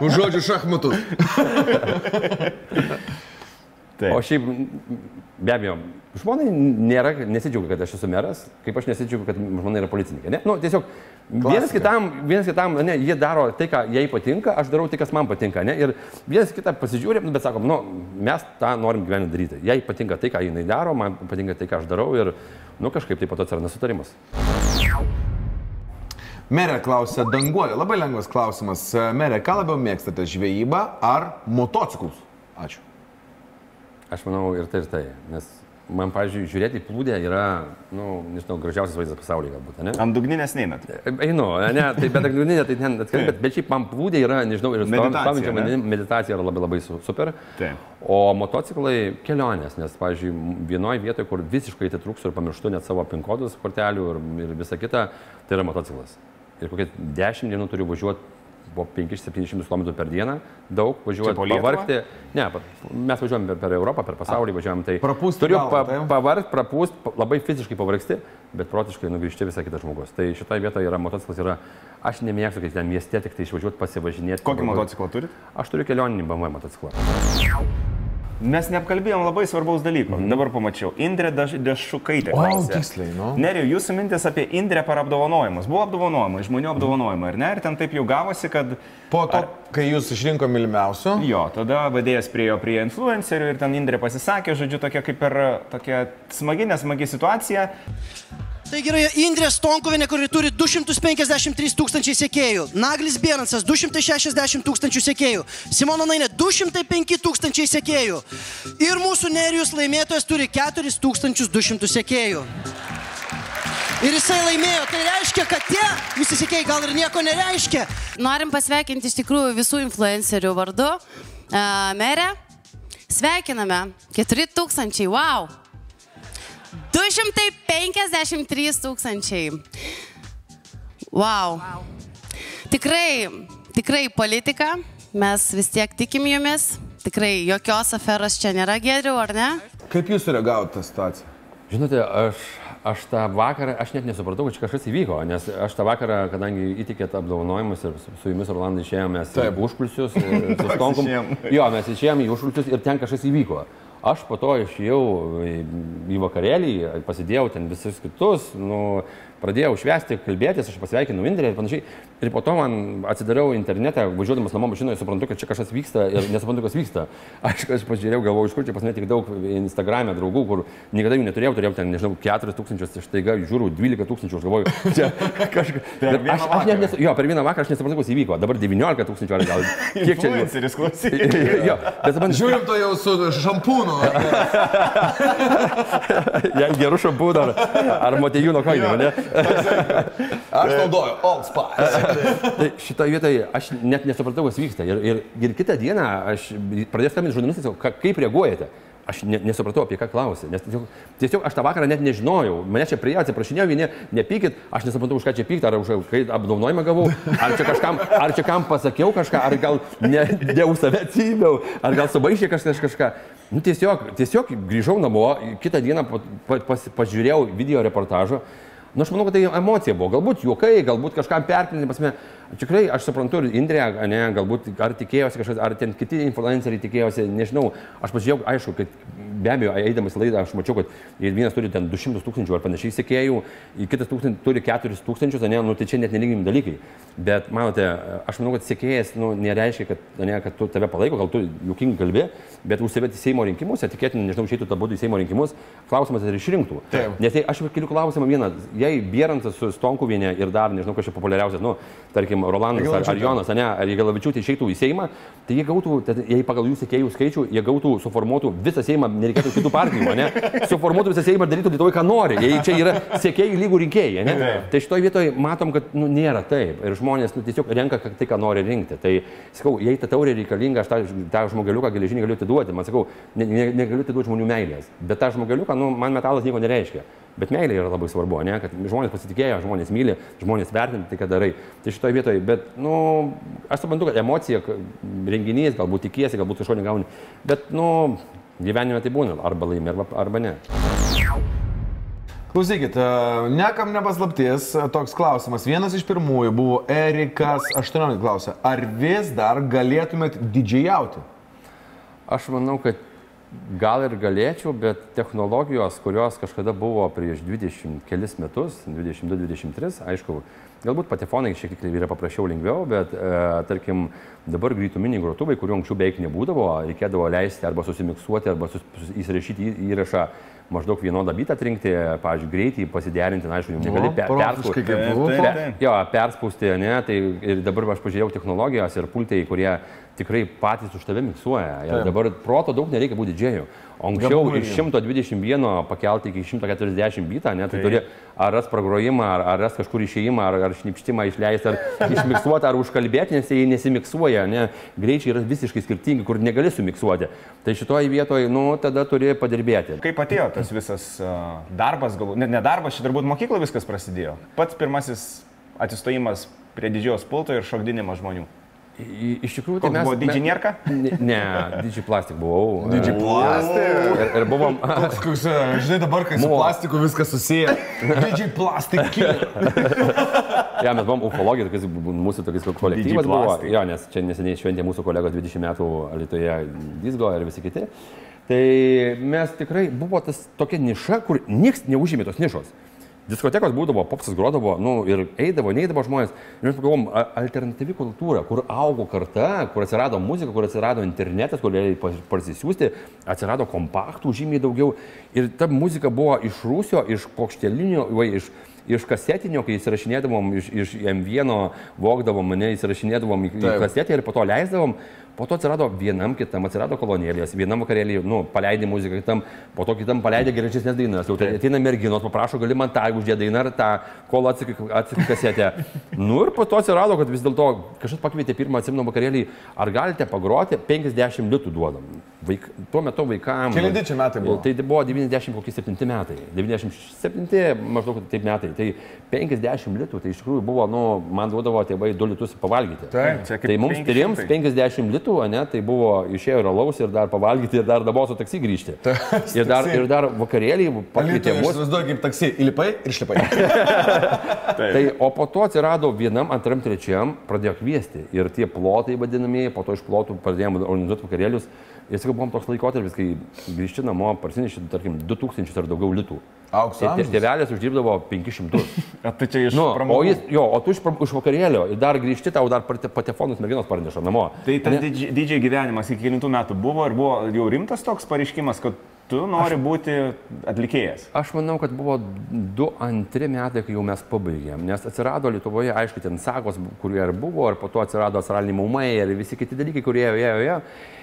Už žodžių šachmatus. O šiaip, be abejo, žmonai nesidžiaugia, kad aš esu meras, kaip aš nesidžiaugiu, kad žmonai yra policininkai. Ne? Nu, tiesiog vienas kitam, ne, jie daro tai, ką jai patinka, aš darau tai, kas man patinka. Ne? Ir vienas kitą pasižiūrėm, bet sakom, nu, mes tą norim gyvenime daryti. Jai patinka tai, ką jinai daro, man patinka tai, ką aš darau ir nu, kažkaip taip pat atsiranda sutarimas. Merė klausia Danguolė. Labai lengvas klausimas. Merė, ką labiau mėgstate, žvejybą ar motociklus? Ačiū. Aš manau ir tai, nes man, pavyzdžiui, žiūrėti į plūdę yra, nu, nežinau, gražiausias vaizdas pasaulyje galbūt, ne? Ant dugninės neinat. Einu, ne, tai bet dugninė, tai ten atskirti, bet šiaip man plūdė yra, nežinau, ir stovinčia meditacija yra labai labai super. Taip. O motociklai kelionės, nes, pavyzdžiui, vienoje vietoje, kur visiškai atitrūksiu ir pamirštu net savo pinkodus, kortelių ir visą kitą, tai yra motociklas. Ir kokie 10 dienų turiu važiuoti. Buvo 500-700 km per dieną, daug važiuojant pavargti. Ne, mes važiuojam per Europą, per pasaulį važiuojam, tai turiu prapūst, labai fiziškai pavargsti, bet protiškai nugrišti visą kitą žmogus. Tai šitoje vietoje yra motociklas yra, aš nemėgstu, kad ten mieste tik tai išvažiuoti, pasivažinėti. Kokį motociklą turit? Aš turiu kelioninį BMW motociklą. Mes neapkalbėjom labai svarbaus dalyko. Dabar pamačiau. Indrė Dešukaitė. O, tiksliai, nu. Nerijau, jūsų mintis apie Indrę per apdovanojimus. Buvo apdovanojimai, žmonių apdovanojimai, ar ne? Ir ten taip jau gavosi, kad... Po to, kai jūs išrinko mylimiausio. Jo, tada vadėjas priejo prie influencerių ir ten Indrė pasisakė, žodžiu, tokia kaip ir tokia smagi, nesmagi situacija. Tai gerai, Indrė Stonkuvienė, kuri turi 253 000 sekėjų. Naglis Bierantsas 260 000 sekėjų. Simona Nainė 205 000 sekėjų. Ir mūsų Nerijus laimėtojas turi 4200 sekėjų. Ir jisai laimėjo, tai reiškia, kad tie visi sekėjai gal ir nieko nereiškia. Norim pasveikinti iš tikrųjų visų influencerių vardu. Merė, sveikiname. 4000, wow! 253 000. Wow. Tikrai politika. Mes vis tiek tikim jumis. Tikrai jokios aferos čia nėra, geriau, ar ne? Kaip jūs sureagavote tą situaciją? Žinote, aš tą vakarą, aš net nesupratau, kad čia kažkas įvyko, nes aš tą vakarą, kadangi įtikėt apdovanojimus ir su jumis, Rolandai, išėjom mes į užkulsius. Jo, mes išėjom į užkulsius ir ten kažkas įvyko. Aš po to išėjau į vakarėlį, pasidėjau ten visus kitus, pradėjau švęsti, kalbėtis, aš pasveikinau Indrę ir panašiai. Ir po to man atsidariau internetą, važiuodamas namo mašinoje, suprantu, kad čia kažkas vyksta ir nesuprantu, kas vyksta. Aš pažiūrėjau, galvojau, iš kur čia pas mane tik daug Instagram'e draugų, kur niekada jų neturėjau, turėjau ten, nežinau, 4000, aš taiga žiūriu 12000, aš galvoju, čia kažkas. Per vieną vakarą aš nesuprantu, kas įvyko, dabar 19000, ar gal kiek čia. Influenceris klausyk. Žiūrim to jau su šampūnu. Jei gerų šampūnų ar motiejūno kainimo, ne? Aš naudoju Old Spice. Šitoje vietoje aš net nesupratau, kas vyksta. Ir kitą dieną aš pradėjau skambinti žurnalistams, kaip reaguojate. Aš nesupratau, apie ką klausė, nes tiesiog aš tą vakarą net nežinojau. Mane čia prie atsiprašinėjau, vieni nepykit, aš nesupratau, už ką čia pykti, ar už kai apdovanojimą gavau, ar čia kam pasakiau kažką, ar gal ne už save atsiėmiau, ar gal sumaišė kažką. Tiesiog grįžau namo, kitą dieną pažiūrėjau video reportažą. Aš manau, kad tai emocija buvo. Galbūt juokai, galbūt kažkam perpinti, pasme. Tikrai aš suprantu, ir Indrė, galbūt ar tikėjosi kažkas, ar ten kiti influenceriai tikėjosi, nežinau. Aš pažiūrėjau, aišku, kad be abejo, eidamas į laidą, aš mačiau, kad vienas turi ten 200 000 ar panašiai sekėjų, kitas turi 4000, tai čia net nelygimi dalykai. Bet, manote, aš manau, kad sekėjas nereiškia, kad tu tave palaiko, gal tu juokingai kalbi, bet užsivėti Seimo rinkimus, tikėtina, nežinau, išeitų tą būdų į Seimo rinkimus, klausimas ar išrinktų. Nes tai aš keliu klausimą vieną. Jei Bierantas su Stonkuvienė ir dar, nežinau, kažkaip populiariausias, tarkim, Rolandas ar Jonas, ar Jagelavičiūtė išeitų į Seimą, tai jie gautų, jei pagal jų sekėjų skaičių, jie gautų, suformuotų visą Seimą, nereikėtų kitų partijų, suformuotų visą Seimą ir darytų Lietuvoje, ką nori. Jei čia yra sekėjų lygų rinkėjai, tai šitoje vietoje matom, kad nėra taip. Ir žmonės tiesiog renka tai, ką nori rinkti. Tai, sakau, jei ta taurė reikalinga, aš tą žmogeliuką geležinį galiu atiduoti. Man, sakau, negaliu atiduoti žmonių meilės. Bet tą žmogeliuką, man metalas nieko nereiškia. Bet meilė yra labai svarbu, kad žmonės pasitikėjo, žmonės myli, žmonės vertinti tai, ką darai. Tai šitoje vietoje, bet, aš suprantu, kad emocija, renginys, galbūt tikiesi, galbūt kažko negauni, bet, gyvenime tai būna, arba laimi, arba ne. Klausykit, niekam nepaslaptis toks klausimas. Vienas iš pirmųjų buvo Erikas 18 klausė, ar vis dar galėtumėt didžėjauti? Aš manau, kad gal ir galėčiau, bet technologijos, kurios kažkada buvo prieš 20 kelis metus, 22-23, aišku, galbūt patefonai šiek tiek yra paprasčiau lengviau, bet, tarkim, dabar greituminiai grotuvai, kurių anksčiau beveik nebūdavo, reikėdavo leisti arba susimiksuoti, arba įsirašyti įrašą, maždaug vienodą bitą atrinkti, pavyzdžiui, greitį pasiderinti, aišku, jau negali perspausti, tai ir dabar aš pažiūrėjau technologijos ir pultai, kurie tikrai patys už tave miksuoja. Ir dabar proto daug nereikia būti didžėjų. Anksčiau iš 121 pakelti iki 140 bitą, tai turi ar ras pragrojimą, ar ras kažkur išėjimą, ar šnipštimą išleisti, ar išmiksuoti, ar užkalbėti, nes jie nesimiksuoja. Greičiai yra visiškai skirtingi, kur negali sumiksuoti. Tai šitoje vietoje, tada turi padirbėti. Kaip atėjo tas visas darbas, galbūt, net ne darbas, čia turbūt mokykla viskas prasidėjo. Pats pirmasis atsistojimas prie didžiojo pulto ir šokdinimas žmonių. Iš tikrųjų, tai mes... Buvo didžinierka? Ne, DJ Plastic buvau. DJ Plastic? Ir buvom... Koks, žinai, dabar, kai su plastiku viskas susiję. DJ Plastic killer. Ja, mes buvom ufologija, mūsų tokiais kolektyvas buvo. Jo, nes čia neseniai šventė mūsų kolegos 20 metų Lietuvoje disco ir visi kiti. Tai mes tikrai buvo tas tokia niša, kur nieks neužėmė tos nišos. Diskotekos būdavo, popsas grodavo, ir eidavo, neįdavo žmonės. Ir mes pagalvom, alternatyvi kultūra, kur augo karta, kur atsirado muzika, kur atsirado internetas, kur galėjai parsisiųsti, atsirado kompaktų žymiai daugiau. Ir ta muzika buvo iš rūsio, iš plokštelinio, iš kasetinio, kai įsirašinėdavom, iš M1 vogdavom, įsirašinėdavom į kasetę ir po to leisdavom. Po to atsirado vienam kitam, atsirado kolonėlės, vienam vakarėlį, paleidė muziką, po to kitam paleidė geresnės dainas. Ateina merginos, paprašo, gali man tą uždėti dainą ar tą, kol atsikai kasetę. Ir po to atsirado, kad vis dėlto kažkas pakvietė pirmą atsimno vakarėlį, ar galite pagroti, 50 litų duodam. Tuo metu vaikam... Keli čia metai buvo? Tai buvo 97 metai. 97 maždaug taip metai. Tai 50 litų, tai iš tikrųjų buvo, man duodavo tėvai 2 litus pavalgyti. Tai mums trims 50 litų. Tai buvo išėjo ir alaus, ir dar pavalgyti, ir dar dabar su taksi grįžti. Ir dar vakarėlį pakvietė mus. Aš vaizduoju kaip taksi, įlipai ir išlipai. O po to atsirado vienam, antram, trečiam, pradėjo kviesti. Ir tie plotai vadinamieji, po to iš plotų pradėjom organizuoti vakarėlius. Ir sakau, buvom toks laikotarpis, kai grįžti namo, parsineši, tarkim, 2000 ar daugiau litų. Aukso amžius. Tėvelės uždirbdavo 500. Tai čia iš pramogų. Jo, o tu iš vakarėlio ir dar grįžti, tau dar patefonus merginos parneša namo. Tai tas didžiai gyvenimas iki kelintų metų buvo ir buvo jau rimtas toks pareiškimas, kad tu nori būti atlikėjas. Aš manau, kad buvo 2-3 metai, kai jau mes pabaigėm, nes atsirado Lietuvoje, aišku, ten sagos, kurie ir buvo, ir po to atsirado astraliniai maumai ir visi kiti dalykai, kurie ėjo.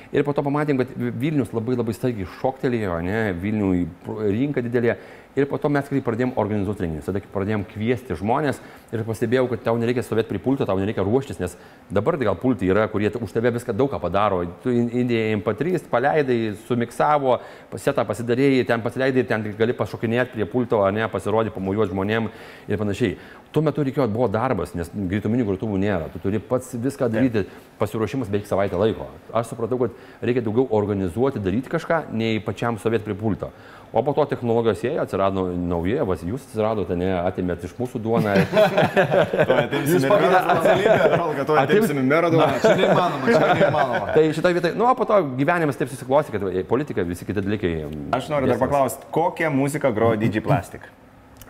Ir po to pamatėm, kad Vilnius labai staigiai šoktelėjo, ne? Vilniui rinka didelė. Ir po to mes pradėjom organizuoti renginius, tada pradėjom kviesti žmonės ir pastebėjau, kad tau nereikia stovėti prie pulto, tau nereikia ruoštis, nes dabar tai gal pultai yra, kurie už tave viską daug ką padaro. Tu įdėjai MP3, paleidai, sumiksavo, setą pasidarėjai, ten pasileidai ir ten gali pašokinėti prie pulto, ar ne, pasirodyti, pamojuoti žmonėm ir panašiai. Tuo metu reikėjo, buvo darbas, nes greituminių grotuvų nėra, tu turi pats viską daryti, pasiruošimas beveik savaitę laiko. Aš supratau, kad reikia daugiau organizuoti, daryti kažką, nei pačiam stovėti prie pulto. O po to technologijos jie atsirado nauja, vas, jūs atsiradote, ne, atimėt iš mūsų duoną. Jūs pagrindėt specialybę, kad to atimsime mero duoną. Čia neįmanoma, čia neįmanoma. Tai šitą vietą, nu, o po to gyvenimas taip susiklosti, kad politika, visi kiti dalykai. Aš noriu dar paklausti, kokią muziką grojo DJ Plastic?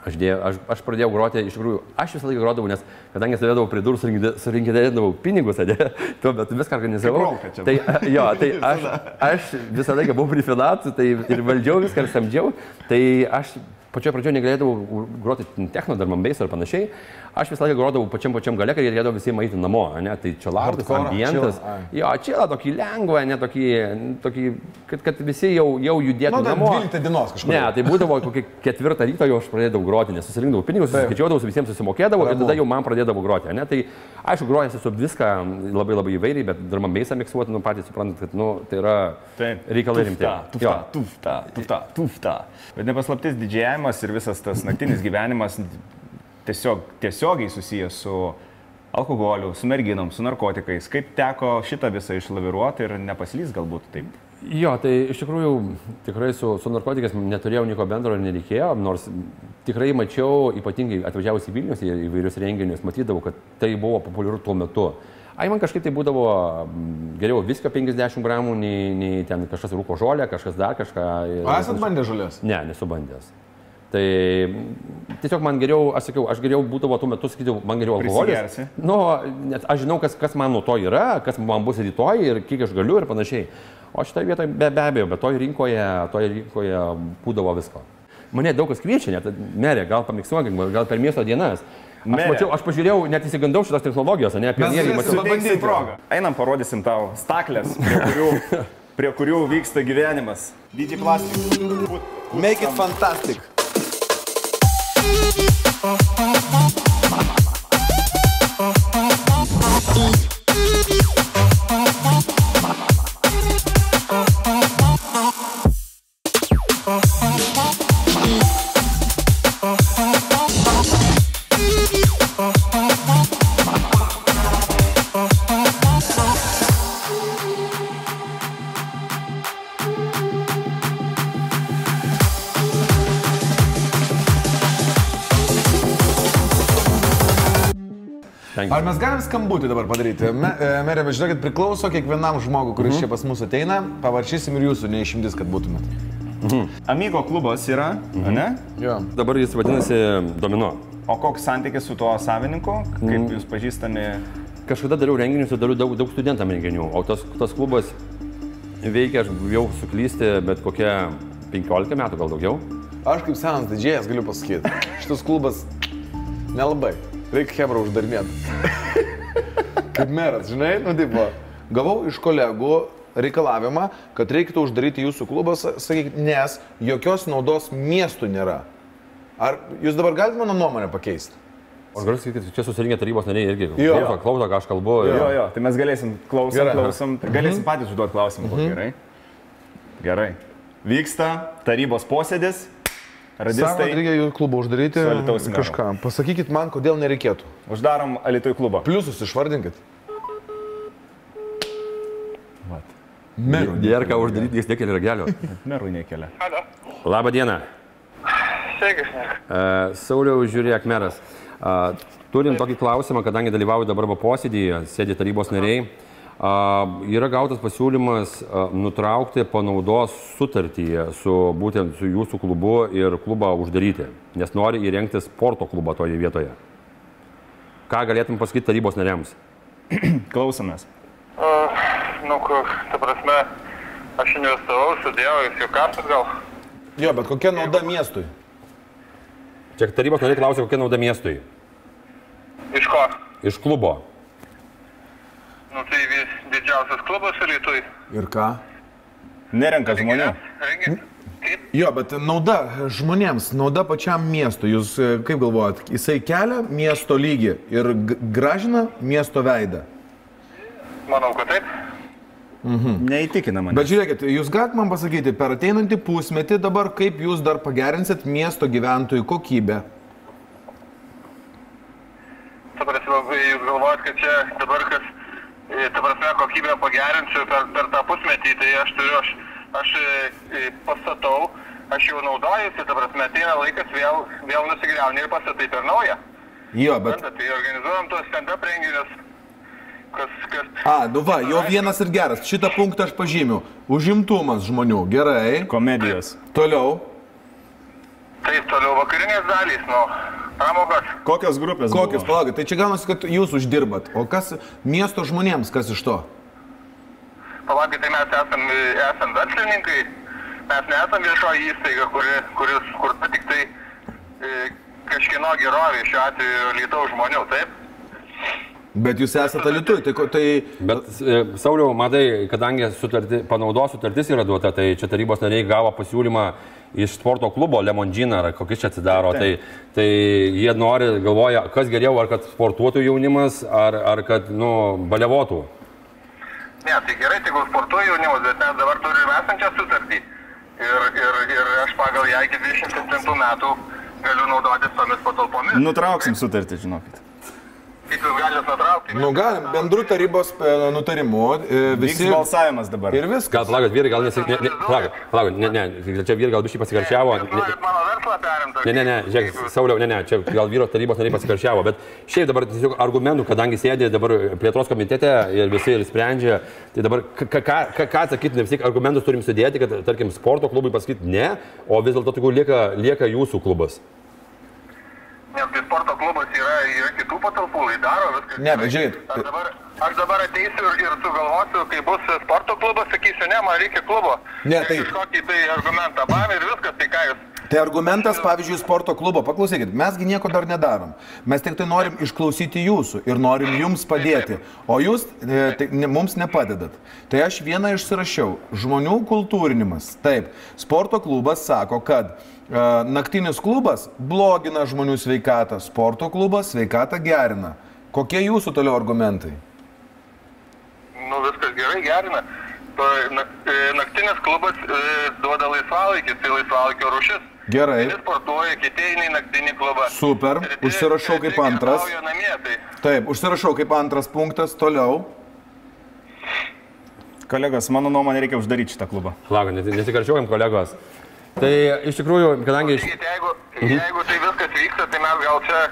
Aš pradėjau groti, iš tikrųjų, aš visą laiką grodavau, nes kadangi stovėdavau prie durų, surinkėdavau pinigus, tuo metu viską organizavau. Tai, jo, tai aš visą laiką buvau prie finansų, tai ir valdžiau viską, ir samdžiau. Tai aš pačioje pradžioje negalėdavau groti techno, dar mambais ar panašiai. Aš visą laiką grodavau pačiam gale, kad jie galėdavo visai maityti namo, ne? Tai čia laukas, ambientas. Jo, čia tokį lengvą, ne tokį, kad visi jau judėtų namo. Nu, dar 12 dienos kažkur. Ne, tai būdavo kokią 4 ryto jau aš pradėdavau groti, nes susirinkdavau pinigus, susiskaičiuodavau, visiems susimokėdavau ir tada jau man pradėdavau groti, ne? Tai aišku, grojęs esu viską labai įvairiai, bet dar mambais miksuoti, nu, patys suprantat, kad, nu, tai yra reikalai rimti. Tufta. Bet nepaslaptis, didžiavimas ir visas tas naktinis gyvenimas tiesiogiai susijęs su alkoholiu, su merginom, su narkotikais. Kaip teko šitą visą išlaviruoti ir nepaslys galbūt taip? Jo, tai iš tikrųjų tikrai su narkotikais neturėjau nieko bendro ir nereikėjo, nors tikrai mačiau, ypatingai atvažiavus į Vilnius į įvairius renginius, matydavau, kad tai buvo populiaru tuo metu. Ai, man kažkaip tai būdavo geriau viskio 50 gramų, nei ten kažkas rūko žolę, kažkas dar kažką. O esat bandęs žolės? Ne, nesu bandęs. Tai tiesiog man geriau, aš sakiau, aš geriau būdavo tuo metu, sakyčiau, man geriau alkoholis. Nu, aš žinau, kas man nuo to yra, kas man bus rytoj ir kiek aš galiu ir panašiai. O šitą vietą be abejo, bet toje rinkoje būdavo visko. Mane daug kas kviečia, net merė, gal pamiksuokime, gal per miesto dienas. Aš pažiūrėjau, net įsigandau šitas technologijos, ne apie nėrį. Einam, parodysim tau staklės, prie kurių vyksta gyvenimas. DJ Plastic. Make it fantastic. Ar mes galim skambutį dabar padaryti? Merė, bet žinokit, priklauso kiekvienam žmogui, kuris čia pas mus ateina. Pavaršysim ir jūsų, neišimtis, kad būtumėt. Amigo klubas yra, ne? Jo. Dabar jis vadinasi Domino. O koks santykis su tuo savininku? Kaip jūs pažįstami? Kažkada dariau renginius ir dariau daug studentam renginių. O tas klubas veikia, aš jau suklysti, bet kokie 15 metų gal daugiau. Aš kaip senas didžėjas galiu pasakyti. Šitas klubas nelabai. Reikia hebrą uždarnėti. Kaip meras, žinai, nu taip buvo. Gavau iš kolegų reikalavimą, kad reikėtų uždaryti jūsų klubą, sakykit, nes jokios naudos miestų nėra. Ar jūs dabar galite mano nuomonę pakeisti? Aš galiu sakyti, čia susirinkę tarybos nariai irgi klauso, ką aš kalbu. Jo, tai mes galėsim patys užduoti klausimą. Gerai. Vyksta tarybos posėdis. Savo reikia jų klubą uždaryti kažką. Pasakykit man, kodėl nereikėtų. Uždarom Alitoj klubą. Pliusus išvardinkit. Vat. Merų nekelia. Dėr ką uždaryti, jis nekelia ragelio. Merų nekelia. Halo. Labą dieną. Sveikas, Meras. Sauliau, žiūrėk, Meras. Turim tokį klausimą, kadangi dalyvauju dabar posėdyje, sėdi tarybos nariai. Yra gautas pasiūlymas nutraukti panaudos sutartyje su būtent su jūsų klubu ir klubą uždaryti, nes nori įrengti sporto klubą toje vietoje. Ką galėtum pasakyti tarybos nariams? Klausomės. Nu, ta prasme, aš investavau, sudėjau, jis jau kartas gal. Jo, bet kokia nauda miestui? Čia tarybos nariai klausia, kokia nauda miestui. Iš ko? Iš klubo. Nu, tai vis didžiausias klubas Lietuvoj. Ir ką? Nerenka žmonių. Jo, bet nauda žmonėms, nauda pačiam miestui. Jūs kaip galvojat, jisai kelia miesto lygį ir gražina miesto veidą? Manau, kad taip. Neįtikina mane. Bet žiūrėkit, jūs galite man pasakyti, per ateinantį pusmetį dabar, kaip jūs dar pagerinsit miesto gyventojų kokybę? Ta prasme, jūs galvojat, kad čia dabar kas, ta prasme, kokybę pagerinsiu per tą pusmetį, tai aš turiu, aš pastatau, aš jau naudojusi, ta prasme, ateina laikas vėl nusigriauni ir pastatai per naują. Jo, bet... Tai organizuojam tuos stand-up renginius. Nu va, jo vienas ir geras. Šitą punktą aš pažymiu. Užimtumas žmonių, gerai. Komedijos. Toliau. Taip, toliau vakarinės dalys, nu, pramogas. Kokios grupės buvo? Kokios, palaukit, tai čia gaunasi, kad jūs uždirbat. O kas miesto žmonėms, kas iš to? Palaukit, tai mes esam verslininkai, mes nesam viešoji įstaiga, kuris kurta tik tai kažkieno gerovė, šiuo atveju Lietuvos žmonių, taip? Bet jūs esate Lietuvių, tai... Bet, Sauliau, matai, kadangi panaudos sutartis yra duota, tai čia tarybos nariai gavo pasiūlymą iš sporto klubo, Lemon Gin, ar kokis čia atsidaro, tai jie nori, galvoja, kas geriau, ar kad sportuotų jaunimas, ar kad, nu, balevotų. Ne, tai gerai, tik sportuoja jaunimas, bet mes dabar turime esančią sutartį. Ir aš pagal ją iki 27 metų galiu naudotis tomis patalpomis. Nutrauksim sutartį, žinokit. Kaip jūs galite atraukti? Nu, galim, bendrų tarybos nutarimu. Vyks balsavimas dabar. Ir viskas. Gal, plagat, vyrai, gal nesakyk... Ne, čia vyrai gal dušiai pasikaršiavo. Mano verslą perimta. Ne, žiūrėk, Sauliau, ne, čia gal vyro tarybos nariai pasikaršiavo, bet šiaip dabar tiesiog argumentų, kadangi sėdė dabar plėtros komitete ir visi sprendžia, tai dabar ką atsakyti, ne visi argumentus turim sudėti, kad, tarkim, sporto klubui pasakyti ne, o vis dėlto tokių lieka jūsų klubas. Nes tai sporto klubas yra kitų patalpų, jis daro viskas. Ne, bet žiūrėt. Aš dabar ateisiu ir sugalvosiu, kai bus sporto klubas, sakysiu, ne, man reikia klubo. Ne, tai... Kažkokį tai argumentą, bam, ir viskas, tai ką jūs... Tai argumentas, pavyzdžiui, sporto klubo. Paklausykit, mesgi nieko dar nedarom. Mes tik tai norim išklausyti jūsų ir norim jums padėti. O jūs mums nepadedat. Tai aš vieną išsirašiau. Žmonių kultūrinimas. Taip, sporto klubas sako, kad naktinis klubas blogina žmonių sveikatą, sporto klubas sveikatą gerina. Kokie jūsų toliau argumentai? Nu, viskas gerai, gerina. Naktinis klubas duoda laisvalaikį, tai laisvalaikio rūšis. Gerai. Jis sportuoja, kiti eina į naktinį klubą. Super, užsirašau kaip antras. Taip, užsirašau kaip antras punktas, toliau. Kolegos, mano nuomonė, reikia uždaryti šitą klubą. Laga, nesikarčiuojam, kolegos. Tai iš tikrųjų, kadangi... Jeigu tai viskas vyksta, tai mes gal čia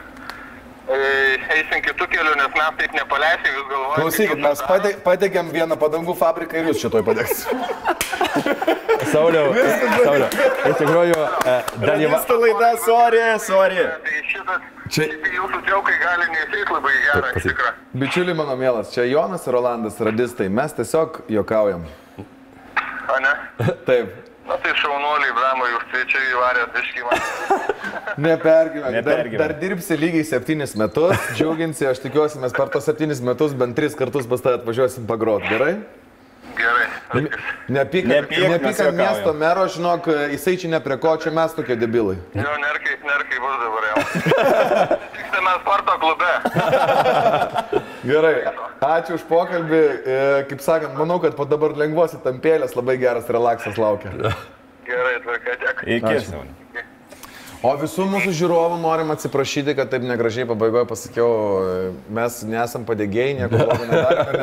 eisim kitų kelių, nes mes taip nepaleisim, jūs galvojate... Klausykit, mes padegiam vieną padangų fabriką ir jūs šitoj padegsim. Sauliau, iš tikrųjų... Radistų laida, sorry. Tai jūsų traukai gali neįseit labai gerą, iš tikrą. Bičiuliai mano mielas, čia Jonas ir Rolandas Radistai, mes tiesiog juokaujam. O ne? Taip. Na tai šaunuoliai, bramai, jūs čia įvarėt iškymą. Nepergyvenk. Dar dirbsi lygiai 7 metus, džiauginsi, aš tikiuosi, mes per tos 7 metus bent 3 kartus pas tai atvažiuosim pagrot, gerai? Gerai. Nepyk ant miesto mero, žinok, jisai čia nepriko, čia mes tokie debilai. Jo, nerkai bus dabar jau. Tikstame sporto klube. Gerai, ačiū už pokalbį, kaip sakant, manau, kad po dabar lengvosi tampėlės, labai geras relaksas laukia. Gerai, tvarka, dėkui. Iki. O visų mūsų žiūrovų norim atsiprašyti, kad taip negražiai pabaigoje pasakiau, mes nesam padėgėjai, nieko labai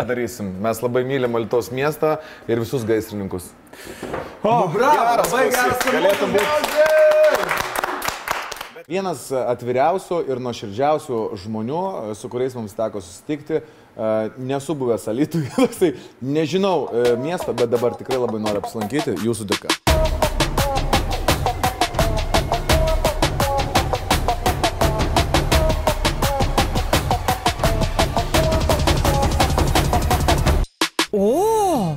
nedarysim. Mes labai mylim Alitaus miestą ir visus gaisrininkus. O, bravo, labai geras, galėtų būti. Vienas atviriausių ir nuoširdžiausių žmonių, su kuriais mums teko susitikti, nesu buvęs Alytui, nežinau miestą, bet dabar tikrai labai noriu apsilankyti jūsų dėka. O!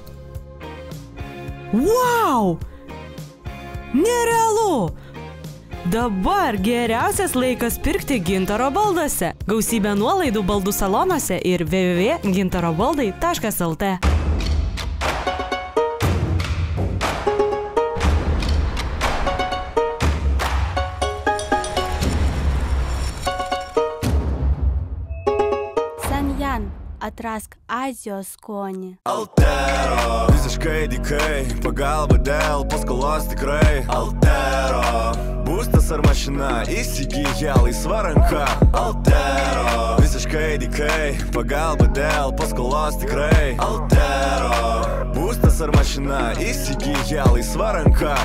Wow! Nerealu! Dabar geriausias laikas pirkti Gintaro balduose. Gausybė nuolaidų baldų salonuose ir www.gintarobaldai.lt. Sanjan, atrask Azijos skonį. Altero, visiškai dikai, pagalba dėl paskolos tikrai. Altero. Būstas ar mašina, įsigyja laisva ranka. Altero, visiškai dikai, pagalba dėl paskolos tikrai. Altero, būstas ar mašina, įsigyja laisva ranka.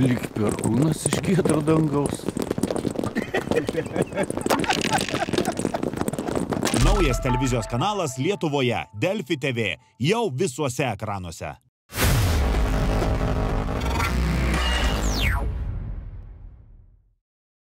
Lyg perkūnas iš giedro dangaus. Naujas televizijos kanalas Lietuvoje, Delfi TV, jau visuose ekranuose.